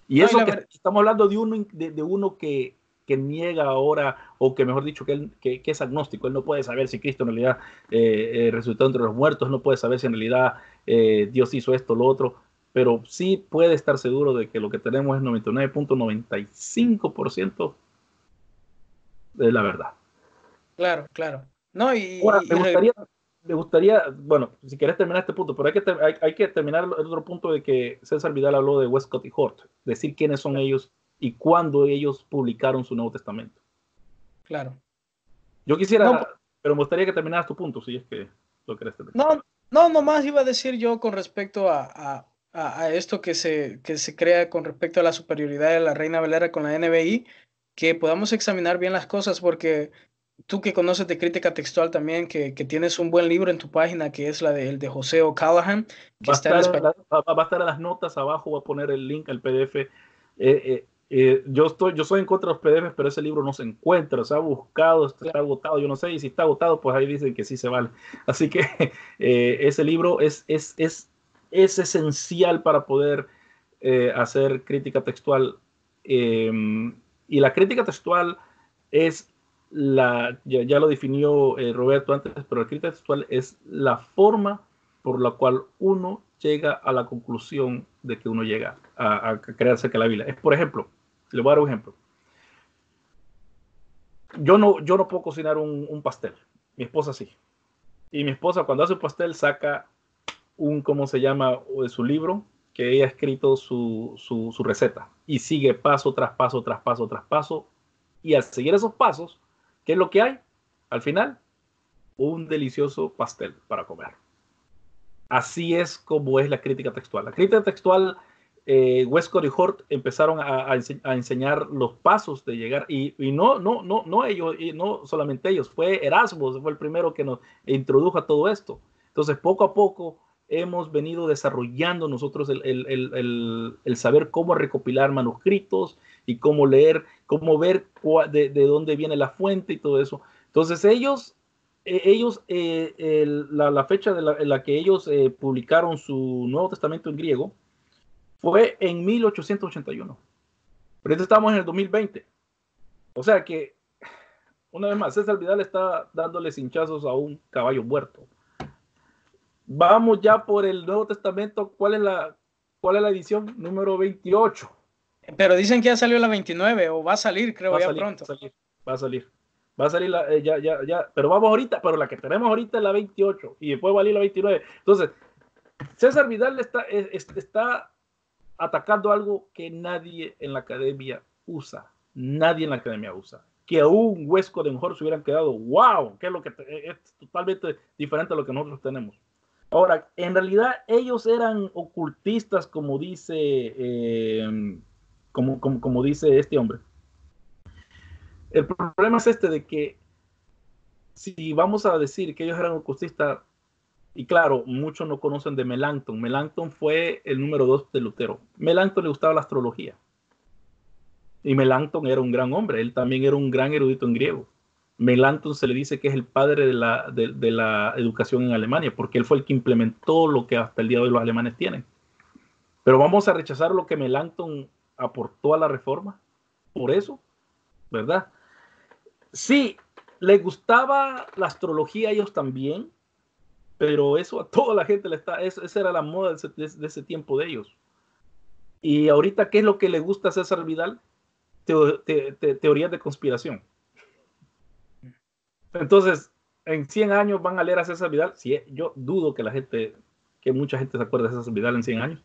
Y eso no, que estamos hablando de uno, de, de uno que... que niega ahora, o que mejor dicho que, él, que, que es agnóstico, él no puede saber si Cristo en realidad eh, eh, resucitó entre los muertos, no puede saber si en realidad eh, Dios hizo esto, lo otro, pero sí puede estar seguro de que lo que tenemos es noventa y nueve punto noventa y cinco por ciento de la verdad. Claro, claro. No, y, ahora, y, me, y gustaría, me gustaría, bueno, si querés terminar este punto, pero hay que, hay, hay que terminar el otro punto de que César Vidal habló de Westcott y Hort, decir quiénes son ellos y cuándo ellos publicaron su Nuevo Testamento. Claro. Yo quisiera, no, pero me gustaría que terminaras tu punto, si es que lo querés tener. No, no, nomás iba a decir yo con respecto a, a, a esto que se, que se crea con respecto a la superioridad de la Reina Valera con la N B I, que podamos examinar bien las cosas, porque tú que conoces de crítica textual también, que, que tienes un buen libro en tu página, que es la de, el de José O'Callaghan, que va, está estar en la, va, va a estar en las notas abajo, voy a poner el link al P D F. Eh, eh, Eh, yo, estoy, yo soy en contra de los P D Fs, pero ese libro no se encuentra, se ha buscado, está claro. Agotado, yo no sé, y si está agotado, pues ahí dicen que sí se vale. Así que eh, ese libro es, es, es, es esencial para poder eh, hacer crítica textual. Eh, y la crítica textual es la, ya, ya lo definió eh, Roberto antes, pero la crítica textual es la forma por la cual uno llega a la conclusión de que uno llega a, a creerse que la Biblia es, por ejemplo, le voy a dar un ejemplo. Yo no, yo no puedo cocinar un, un pastel. Mi esposa sí. Y mi esposa cuando hace un pastel saca un, ¿cómo se llama? Su libro que ella ha escrito su, su, su receta y sigue paso tras paso, tras paso, tras paso. Y al seguir esos pasos, ¿qué es lo que hay? Al final, un delicioso pastel para comer. Así es como es la crítica textual. La crítica textual, eh, Westcott y Hort empezaron a, a, ense a enseñar los pasos de llegar. Y, y no, no, no, no ellos, y no solamente ellos, fue Erasmo, fue el primero que nos introdujo a todo esto. Entonces, poco a poco hemos venido desarrollando nosotros el, el, el, el, el saber cómo recopilar manuscritos y cómo leer, cómo ver cua, de, de dónde viene la fuente y todo eso. Entonces ellos, eh, ellos eh, el, la, la fecha de la, en la que ellos eh, publicaron su Nuevo Testamento en griego fue en mil ochocientos ochenta y uno. Pero estamos en el dos mil veinte. O sea que, una vez más, César Vidal está dándoles hinchazos a un caballo muerto. Vamos ya por el Nuevo Testamento. ¿Cuál es la, cuál es la edición? Número veintiocho. Pero dicen que ya salió la veintinueve, o va a salir, creo, va ya salir, pronto. Va a salir, va a salir. Va a salir la, eh, ya, ya, ya. Pero vamos ahorita, pero la que tenemos ahorita es la veintiocho, y después va a salir la veintinueve. Entonces, César Vidal está, es, está atacando algo que nadie en la academia usa. Nadie en la academia usa. Que aún Westcott y Hort se hubieran quedado, wow, que es lo que te, es totalmente diferente a lo que nosotros tenemos. Ahora, en realidad ellos eran ocultistas, como dice, eh, como, como, como dice este hombre. El problema es este de que si vamos a decir que ellos eran ocultistas, y claro, muchos no conocen de Melancton. Melancton fue el número dos de Lutero. Melancton le gustaba la astrología. Y Melancton era un gran hombre. Él también era un gran erudito en griego. Melancton se le dice que es el padre de la, de, de la educación en Alemania, porque él fue el que implementó lo que hasta el día de hoy los alemanes tienen. Pero vamos a rechazar lo que Melancton aportó a la reforma, por eso, ¿verdad? Sí, le gustaba la astrología a ellos también, pero eso a toda la gente le está, eso, esa era la moda de ese, de ese tiempo de ellos. Y ahorita, ¿qué es lo que le gusta a César Vidal? Teo, te, te, teorías de conspiración. Entonces, en cien años van a leer a César Vidal. Sí, yo dudo que la gente, que mucha gente se acuerde de César Vidal en cien años.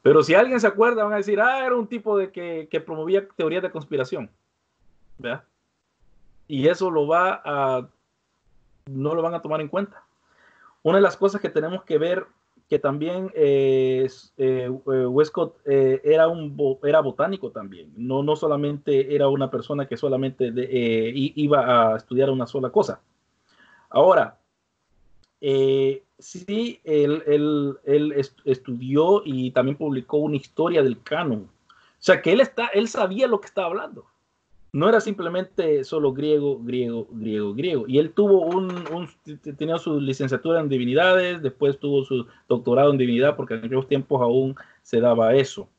Pero si alguien se acuerda, van a decir, ah, era un tipo de que, que promovía teorías de conspiración. ¿Verdad? Y eso lo va a, no lo van a tomar en cuenta. Una de las cosas que tenemos que ver, que también eh, eh, Westcott eh, era, un bo, era botánico también. No, no solamente era una persona que solamente de, eh, iba a estudiar una sola cosa. Ahora, eh, sí, él, él, él estudió y también publicó una historia del canon. O sea, que él, está, él sabía lo que estaba hablando. No era simplemente solo griego, griego, griego, griego. Y él tuvo un, un tenía su licenciatura en divinidades, después tuvo su doctorado en divinidad, porque en aquellos tiempos aún se daba eso.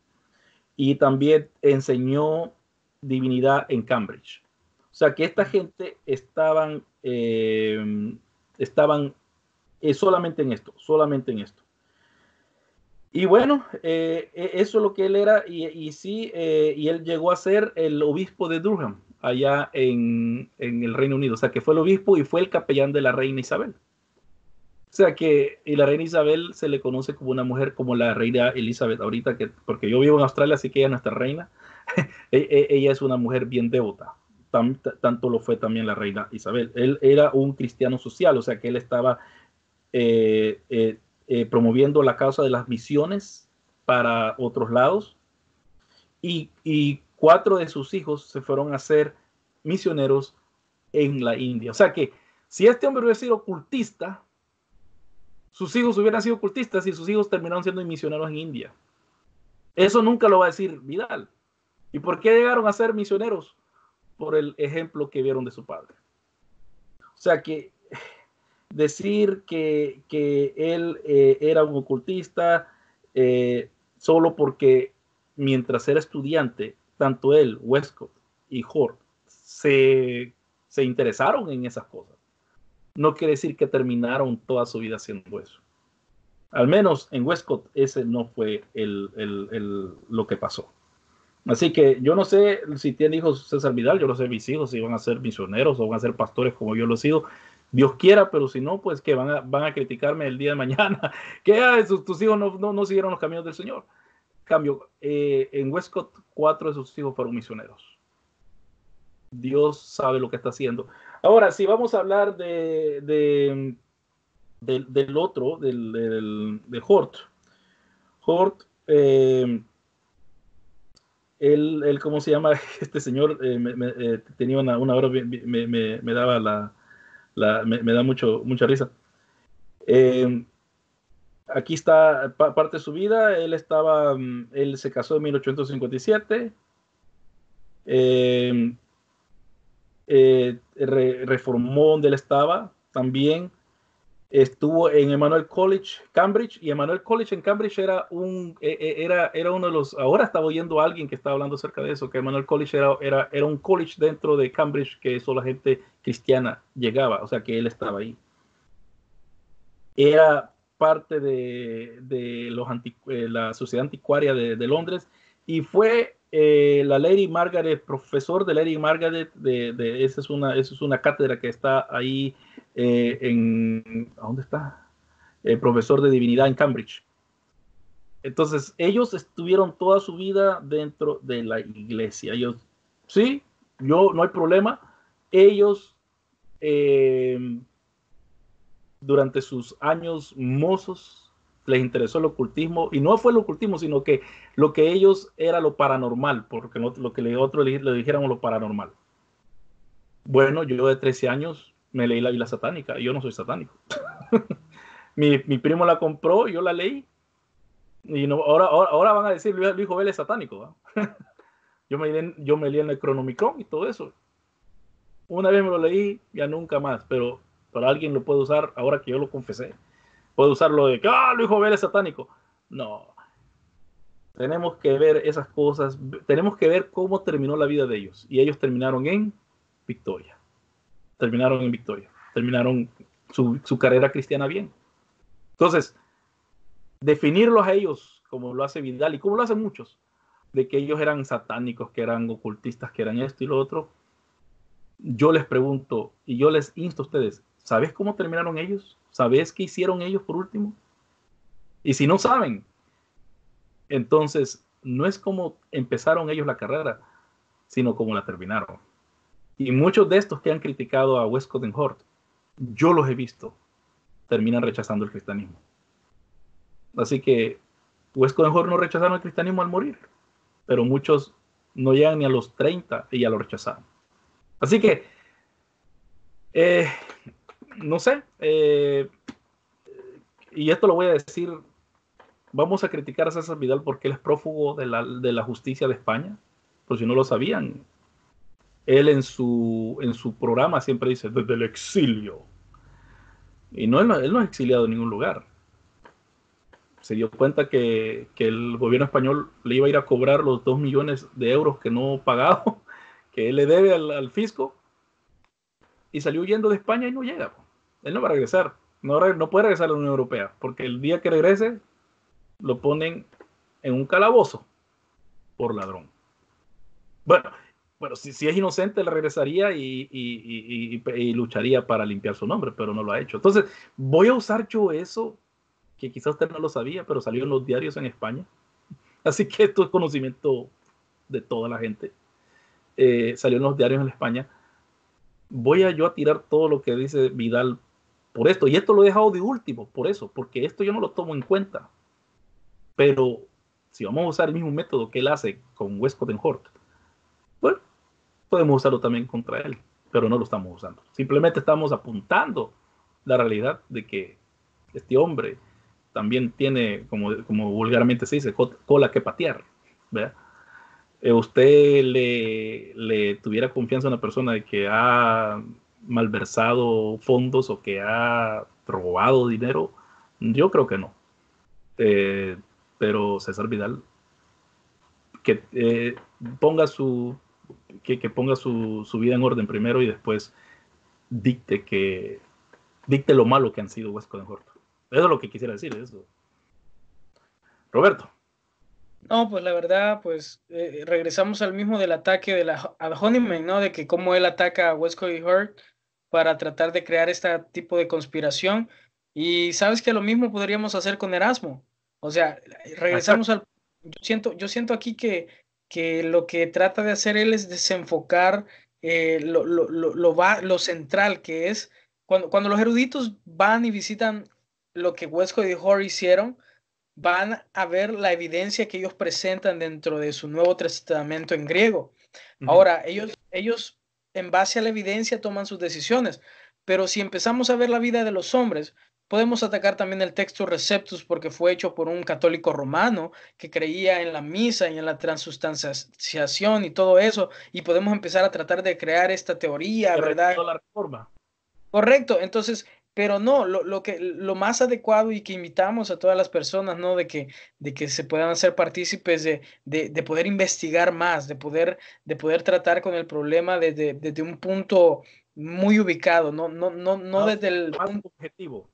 Y también enseñó divinidad en Cambridge. O sea que esta gente estaban, eh, estaban eh, solamente en esto, solamente en esto. Y bueno, eh, eso es lo que él era, y, y sí, eh, y él llegó a ser el obispo de Durham, allá en, en el Reino Unido. O sea, que fue el obispo y fue el capellán de la reina Isabel. O sea que, y la reina Isabel se le conoce como una mujer, como la reina Elizabeth ahorita, que, porque yo vivo en Australia, así que ella es nuestra reina. Ella es una mujer bien devota. Tan, tanto lo fue también la reina Isabel. Él era un cristiano social, o sea que él estaba... Eh, eh, Eh, promoviendo la causa de las misiones para otros lados, y, y cuatro de sus hijos se fueron a ser misioneros en la India. O sea que si este hombre hubiera sido ocultista, sus hijos hubieran sido ocultistas y sus hijos terminaron siendo misioneros en India. Eso nunca lo va a decir Vidal. ¿Y por qué llegaron a ser misioneros? Por el ejemplo que vieron de su padre. O sea que decir que, que él eh, era un ocultista eh, solo porque mientras era estudiante, tanto él, Westcott y Hort se, se interesaron en esas cosas, no quiere decir que terminaron toda su vida haciendo eso. Al menos en Westcott ese no fue el, el, el, lo que pasó. Así que yo no sé si tiene hijos César Vidal, yo no sé mis hijos si van a ser misioneros o van a ser pastores como yo lo he sido. Dios quiera, pero si no, pues que van a, van a criticarme el día de mañana, que ah, sus, tus hijos no, no, no siguieron los caminos del Señor. Cambio, eh, en Westcott, cuatro de sus hijos fueron misioneros. Dios sabe lo que está haciendo. Ahora, si vamos a hablar de, de, de, del otro, del, del, de Hort. Hort, eh, él, él, ¿cómo se llama? Este señor eh, me, me, eh, tenía una, una obra, me, me, me daba la, la me, me da mucho, mucha risa. Eh, aquí está pa, parte de su vida. Él estaba, él se casó en mil ochocientos cincuenta y siete. Eh, eh, re, reformó donde él estaba. También estuvo en Emmanuel College, Cambridge, y Emmanuel College en Cambridge era un era, era uno de los, ahora estaba oyendo a alguien que estaba hablando acerca de eso, que Emmanuel College era, era, era un college dentro de Cambridge que solo la gente cristiana llegaba, o sea que él estaba ahí. Era parte de, de los anti, eh, la sociedad anticuaria de, de Londres, y fue eh, la Lady Margaret, profesor de Lady Margaret, de, de, esa, es una, esa es una cátedra que está ahí eh, en, ¿a dónde está? Eh, profesor de divinidad en Cambridge. Entonces, ellos estuvieron toda su vida dentro de la iglesia. Ellos, sí, yo, no hay problema. Ellos, eh, durante sus años mozos, les interesó el ocultismo, y no fue el ocultismo, sino que lo que ellos era lo paranormal, porque lo que otros le dijeron lo paranormal. Bueno, yo de trece años me leí la Biblia satánica, y yo no soy satánico. mi, mi primo la compró, yo la leí, y no, ahora, ahora, ahora van a decir, Luis, Luis Jovel es satánico, ¿no? yo, me, yo me leí el Necronomicon y todo eso. Una vez me lo leí, ya nunca más, pero pero alguien lo puede usar ahora que yo lo confesé. Puede usarlo de que, ah, Luis Jovel es satánico. No. Tenemos que ver esas cosas. Tenemos que ver cómo terminó la vida de ellos. Y ellos terminaron en victoria. Terminaron en victoria. Terminaron su, su carrera cristiana bien. Entonces, definirlos a ellos, como lo hace Vidal y como lo hacen muchos, de que ellos eran satánicos, que eran ocultistas, que eran esto y lo otro. Yo les pregunto y yo les insto a ustedes, ¿sabes cómo terminaron ellos? ¿Sabes qué hicieron ellos por último? Y si no saben, entonces no es como empezaron ellos la carrera, sino como la terminaron. Y muchos de estos que han criticado a Westcott y Hort, yo los he visto, terminan rechazando el cristianismo. Así que Westcott y Hort no rechazaron el cristianismo al morir, pero muchos no llegan ni a los treinta y ya lo rechazaron. Así que, eh, no sé, eh, y esto lo voy a decir, vamos a criticar a César Vidal porque él es prófugo de la, de la justicia de España, por si no lo sabían. Él en su, en su programa siempre dice, desde el exilio. Y no, él, no, él no es exiliado en ningún lugar. Se dio cuenta que, que el gobierno español le iba a ir a cobrar los dos millones de euros que no pagado, que él le debe al, al fisco, y salió huyendo de España y no llega. Él no va a regresar, no, no puede regresar a la Unión Europea, porque el día que regrese lo ponen en un calabozo por ladrón. Bueno, bueno si, si es inocente, le regresaría y, y, y, y, y lucharía para limpiar su nombre, pero no lo ha hecho. Entonces, voy a usar yo eso, que quizás usted no lo sabía, pero salió en los diarios en España. Así que esto es conocimiento de toda la gente. Eh, salió en los diarios en España. Voy a yo a tirar todo lo que dice Vidal por esto, y esto lo he dejado de último, por eso, porque esto yo no lo tomo en cuenta, pero si vamos a usar el mismo método que él hace con Westcott y Hort, bueno, podemos usarlo también contra él, pero no lo estamos usando, simplemente estamos apuntando la realidad de que este hombre también tiene, como, como vulgarmente se dice, cola que patear, ¿verdad? Usted le, le tuviera confianza a una persona de que ha malversado fondos o que ha robado dinero, yo creo que no. Eh, pero César Vidal, que eh, ponga su que, que ponga su, su vida en orden primero y después dicte que dicte lo malo que han sido Westcott y Hort. Eso es lo que quisiera decir. Eso. Roberto. No, pues la verdad, pues eh, regresamos al mismo del ataque de la, al Honeyman, ¿no? De que cómo él ataca a Westcott y Hort para tratar de crear este tipo de conspiración. Y sabes que lo mismo podríamos hacer con Erasmo. O sea, regresamos al, yo siento, yo siento aquí que, que lo que trata de hacer él es desenfocar eh, lo, lo, lo, lo, va, lo central, que es cuando, cuando los eruditos van y visitan lo que Westcott y Hort hicieron, van a ver la evidencia que ellos presentan dentro de su Nuevo Testamento en griego. Uh-huh. Ahora, ellos, ellos en base a la evidencia toman sus decisiones, pero si empezamos a ver la vida de los hombres, podemos atacar también el texto Receptus porque fue hecho por un católico romano que creía en la misa y en la transustanciación y todo eso, y podemos empezar a tratar de crear esta teoría, pero ¿verdad? La reforma. Correcto, entonces... Pero no, lo, lo, que, lo más adecuado y que invitamos a todas las personas, ¿no? De que, de que se puedan hacer partícipes de, de, de poder investigar más, de poder, de poder tratar con el problema desde, desde un punto muy ubicado, no, no, no, no desde el punto objetivo.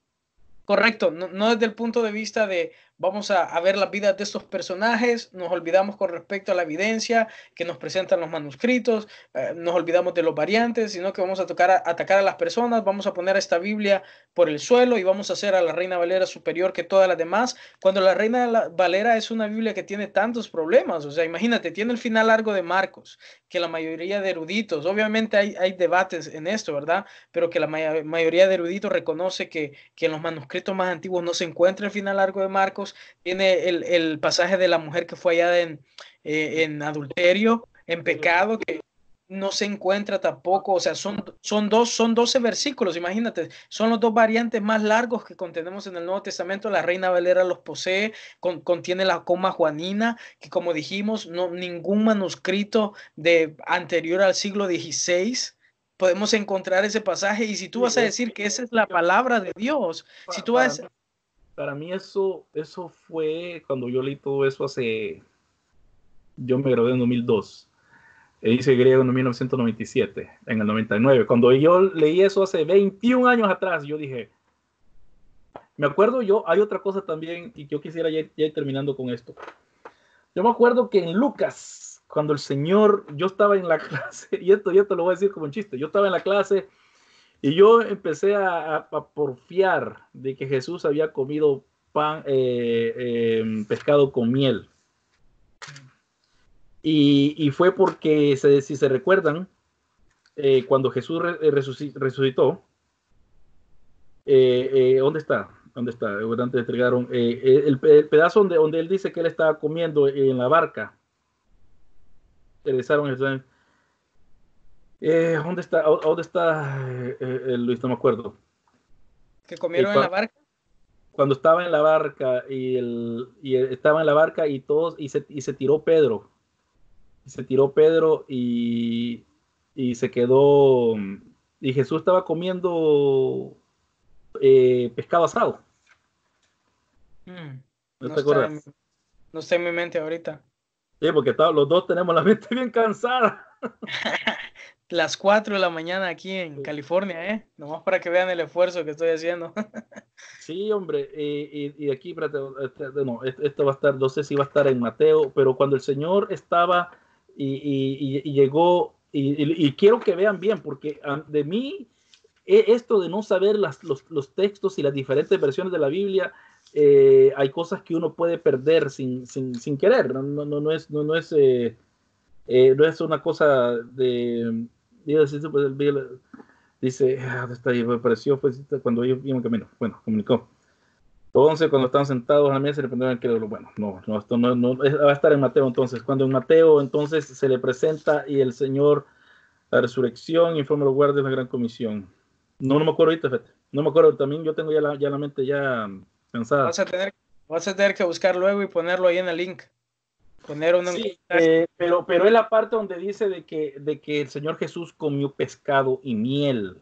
Correcto, no, no desde el punto de vista de vamos a, a ver las vidas de estos personajes, nos olvidamos con respecto a la evidencia que nos presentan los manuscritos, eh, nos olvidamos de los variantes, sino que vamos a, tocar a atacar a las personas, vamos a poner esta Biblia por el suelo y vamos a hacer a la Reina Valera superior que todas las demás, cuando la Reina Valera es una Biblia que tiene tantos problemas. O sea, imagínate, tiene el final largo de Marcos, que la mayoría de eruditos, obviamente hay, hay debates en esto, ¿verdad? Pero que la may- mayoría de eruditos reconoce que, que en los manuscritos más antiguos no se encuentra el final largo de Marcos, tiene el, el pasaje de la mujer que fue hallada en, eh, en adulterio, en pecado, que no se encuentra tampoco. O sea, son, son, dos, son doce versículos, imagínate, son los dos variantes más largos que contenemos en el Nuevo Testamento. La Reina Valera los posee, con, contiene la Coma Juanina, que como dijimos, no, ningún manuscrito de anterior al siglo dieciséis podemos encontrar ese pasaje, y si tú vas a decir que esa es la palabra de Dios, si tú vas... Para, para mí eso, eso fue cuando yo leí todo eso hace... Yo me gradué en dos mil dos, e hice griego en mil novecientos noventa y siete, en el noventa y nueve. Cuando yo leí eso hace veintiún años atrás, yo dije... Me acuerdo yo, hay otra cosa también, y yo quisiera ya, ya ir terminando con esto. Yo me acuerdo que en Lucas... Cuando el Señor, yo estaba en la clase, y esto, y esto lo voy a decir como un chiste, yo estaba en la clase y yo empecé a, a, a porfiar de que Jesús había comido pan, eh, eh, pescado con miel. Y, y fue porque, se, si se recuerdan, eh, cuando Jesús re, resucitó, eh, eh, ¿dónde está? ¿Dónde está? Antes entregaron eh, el, el pedazo donde, donde él dice que él estaba comiendo en la barca. Regresaron. Eh, ¿Dónde está? ¿Dónde está eh, eh, Luis? No me acuerdo. ¿Que comieron eh, en la barca? Cuando estaba en la barca y, el, y el, estaba en la barca y todos y se, y se tiró Pedro. Se tiró Pedro y, y se quedó. Y Jesús estaba comiendo eh, pescado asado. Mm, ¿No, no te acuerdas? En, no está en mi mente ahorita. Sí, porque está, los dos tenemos la mente bien cansada. Las cuatro de la mañana aquí en California, ¿eh? Nomás para que vean el esfuerzo que estoy haciendo. Sí, hombre. Y, y, y aquí, espérate, no, esto va a estar, no sé si va a estar en Mateo, pero cuando el Señor estaba y, y, y llegó, y, y, y quiero que vean bien, porque de mí, esto de no saber las, los, los textos y las diferentes versiones de la Biblia, Eh, hay cosas que uno puede perder sin, sin, sin querer. No, no, no, no es, no, no es, eh, eh, no es una cosa de... Dice, ¿dónde está? Me pareció pues, cuando yo iba en camino. Bueno, comunicó. Entonces, cuando estaban sentados a la mesa, le preguntaron que bueno, no, no, esto no, no, va a estar en Mateo entonces. Cuando en Mateo entonces se le presenta y el Señor, la resurrección, informa a los guardias de la gran comisión. No, no me acuerdo ahorita, fíjate. No me acuerdo, también yo tengo ya la, ya la mente ya... Vas a, tener, vas a tener que buscar luego y ponerlo ahí en el link. Poner una... sí, eh, pero, pero es la parte donde dice de que, de que el Señor Jesús comió pescado y miel.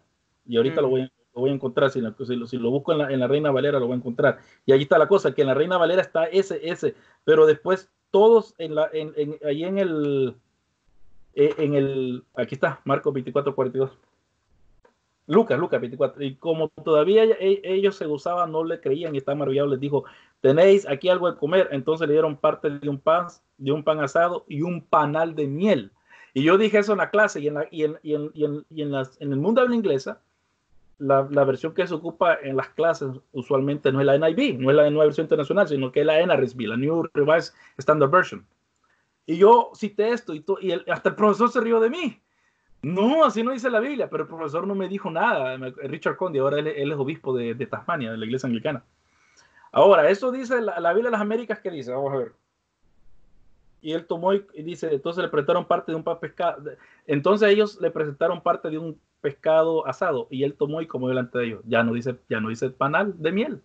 Y ahorita mm. lo, voy, lo voy a encontrar. Si lo, si lo, si lo busco en la, en la Reina Valera, lo voy a encontrar. Y ahí está la cosa, que en la Reina Valera está ese, ese. Pero después todos, en la, en, en, ahí en el, en el... Aquí está, Marcos veinticuatro, cuarenta y dos. Lucas, Lucas veinticuatro, y como todavía ellos se gozaban, no le creían y estaban maravillados, les dijo, tenéis aquí algo de comer. Entonces le dieron parte de un pan, de un pan asado y un panal de miel. Y yo dije eso en la clase, y en, la, y en, y en, y en, y en, las, en el mundo habla inglesa, la, la versión que se ocupa en las clases usualmente no es la N I V, no es la Nueva Versión Internacional, sino que es la N R S V, la New Revised Standard Version. Y yo cité esto y, to, y el, hasta el profesor se rió de mí. No, así no dice la Biblia, pero el profesor no me dijo nada. Richard Condi, ahora él, él es obispo de, de Tasmania, de la iglesia anglicana. Ahora, eso dice la, la Biblia de las Américas, ¿qué dice? Vamos a ver. Y él tomó y dice, entonces le presentaron parte de un pescado. Entonces ellos le presentaron parte de un pescado asado. Y él tomó y comió delante de ellos. Ya no dice, ya no dice panal de miel.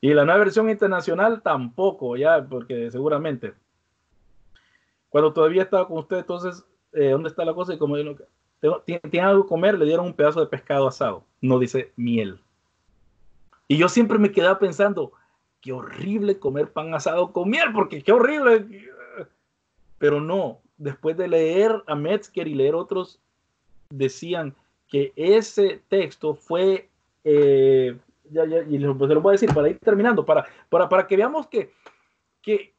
Y la Nueva Versión Internacional tampoco, ya, porque seguramente. Cuando todavía estaba con usted, entonces, eh, ¿dónde está la cosa? Y como tiene algo que comer, le dieron un pedazo de pescado asado. No dice miel. Y yo siempre me quedaba pensando, qué horrible comer pan asado con miel, porque qué horrible... Pero no, después de leer a Metzger y leer otros, decían que ese texto fue, eh, ya, ya, y pues se lo voy a decir para ir terminando, para, para, para que veamos que, que,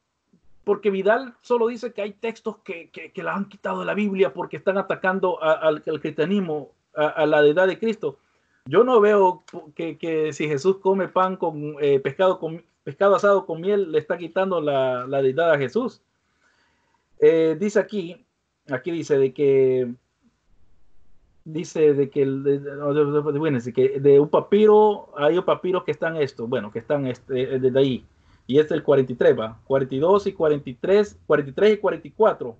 porque Vidal solo dice que hay textos que, que, que la han quitado de la Biblia porque están atacando a, a, al cristianismo, a, a la deidad de Cristo. Yo no veo que, que si Jesús come pan con, eh, pescado, con pescado asado con miel, le está quitando la, la deidad a Jesús. Eh, dice aquí, aquí dice de que, dice de que, de, de, de, de un papiro, hay un papiro que están esto, bueno, que están este, desde ahí, y este es el cuarenta y tres, va, cuarenta y dos y cuarenta y tres, cuarenta y tres y cuarenta y cuatro,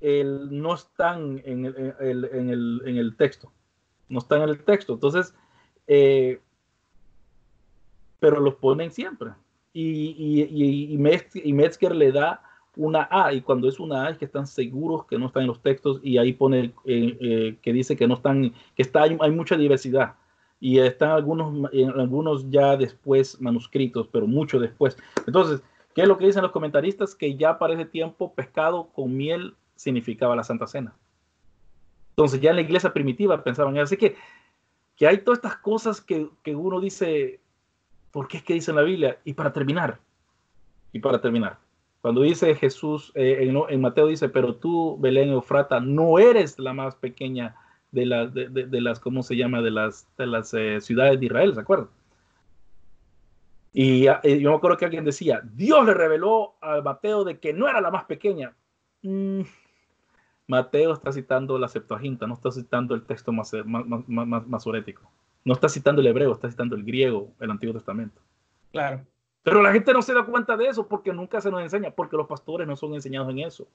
el, no están en el, el, en, el, en el texto, no están en el texto, entonces, eh, pero los ponen siempre, y, y, y, y, Metzger, y Metzger le da una A, y cuando es una A es que están seguros que no están en los textos, y ahí pone eh, eh, que dice que no están, que está, hay, hay mucha diversidad, y están algunos, en algunos ya después manuscritos, pero mucho después. Entonces, ¿qué es lo que dicen los comentaristas? Que ya para ese tiempo pescado con miel significaba la Santa Cena. Entonces ya en la iglesia primitiva pensaban, así que, que hay todas estas cosas que, que uno dice, ¿por qué es que dice en la Biblia? Y para terminar, y para terminar, cuando dice Jesús, eh, en, en Mateo dice, pero tú, Belén Eufrata, no eres la más pequeña de, la, de, de, de las, ¿cómo se llama? De las, de las eh, ciudades de Israel, ¿se acuerdan? Y eh, yo me acuerdo que alguien decía, Dios le reveló a Mateo de que no era la más pequeña. Mm. Mateo está citando la Septuaginta, no está citando el texto mas, mas, mas, mas, masorético. No está citando el hebreo, está citando el griego, el Antiguo Testamento. Claro. Pero la gente no se da cuenta de eso porque nunca se nos enseña, porque los pastores no son enseñados en eso.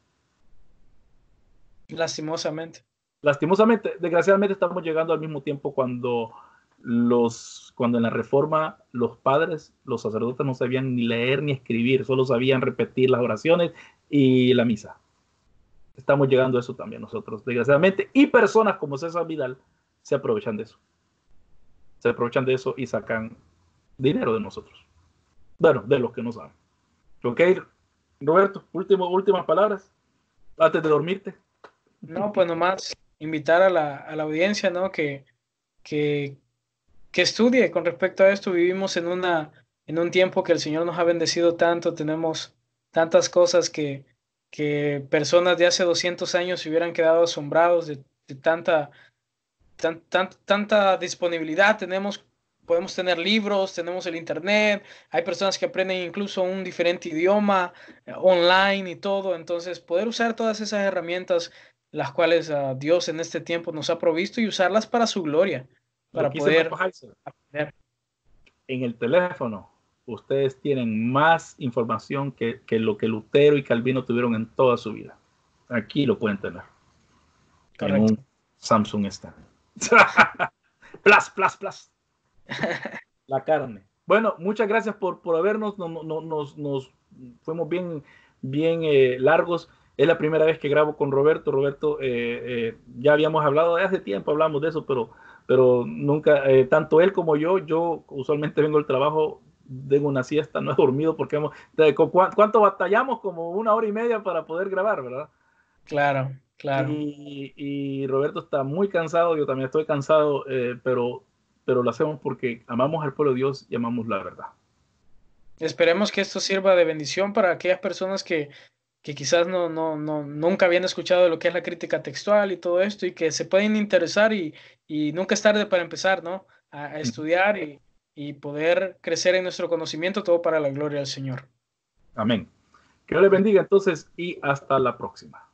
Lastimosamente. Lastimosamente. Desgraciadamente estamos llegando al mismo tiempo cuando, los, cuando en la Reforma los padres, los sacerdotes no sabían ni leer ni escribir, solo sabían repetir las oraciones y la misa. Estamos llegando a eso también nosotros, desgraciadamente. Y personas como César Vidal se aprovechan de eso. Se aprovechan de eso y sacan dinero de nosotros. Bueno, de los que no saben. Ok, Roberto, último, últimas palabras antes de dormirte. No, pues nomás invitar a la, a la audiencia, ¿no? Que, que, que estudie con respecto a esto. Vivimos en, una, en un tiempo que el Señor nos ha bendecido tanto. Tenemos tantas cosas que, que personas de hace doscientos años se hubieran quedado asombrados de, de tanta, tan, tan, tanta disponibilidad. Tenemos Podemos tener libros, tenemos el internet, hay personas que aprenden incluso un diferente idioma online y todo. Entonces, poder usar todas esas herramientas, las cuales uh, Dios en este tiempo nos ha provisto, y usarlas para su gloria, para poder aprender. En el teléfono, ustedes tienen más información que, que lo que Lutero y Calvino tuvieron en toda su vida. Aquí lo pueden tener. Correcto. En un Samsung Stand. Plas, plas, plas. La carne. Bueno, muchas gracias por, por habernos, no, no, nos, nos fuimos bien, bien eh, largos. Es la primera vez que grabo con Roberto. Roberto, eh, eh, ya habíamos hablado de hace tiempo, hablamos de eso, pero, pero nunca, eh, tanto él como yo, yo usualmente vengo al trabajo, tengo una siesta, no he dormido porque hemos, ¿cuánto batallamos? Como una hora y media para poder grabar, ¿verdad? Claro, claro. Y, y Roberto está muy cansado, yo también estoy cansado, eh, pero... pero lo hacemos porque amamos al pueblo de Dios y amamos la verdad. Esperemos que esto sirva de bendición para aquellas personas que, que quizás no, no, no, nunca habían escuchado de lo que es la crítica textual y todo esto, y que se pueden interesar, y, y nunca es tarde para empezar, ¿no? A, a estudiar y, y poder crecer en nuestro conocimiento, todo para la gloria del Señor. Amén. Que Dios les bendiga entonces y hasta la próxima.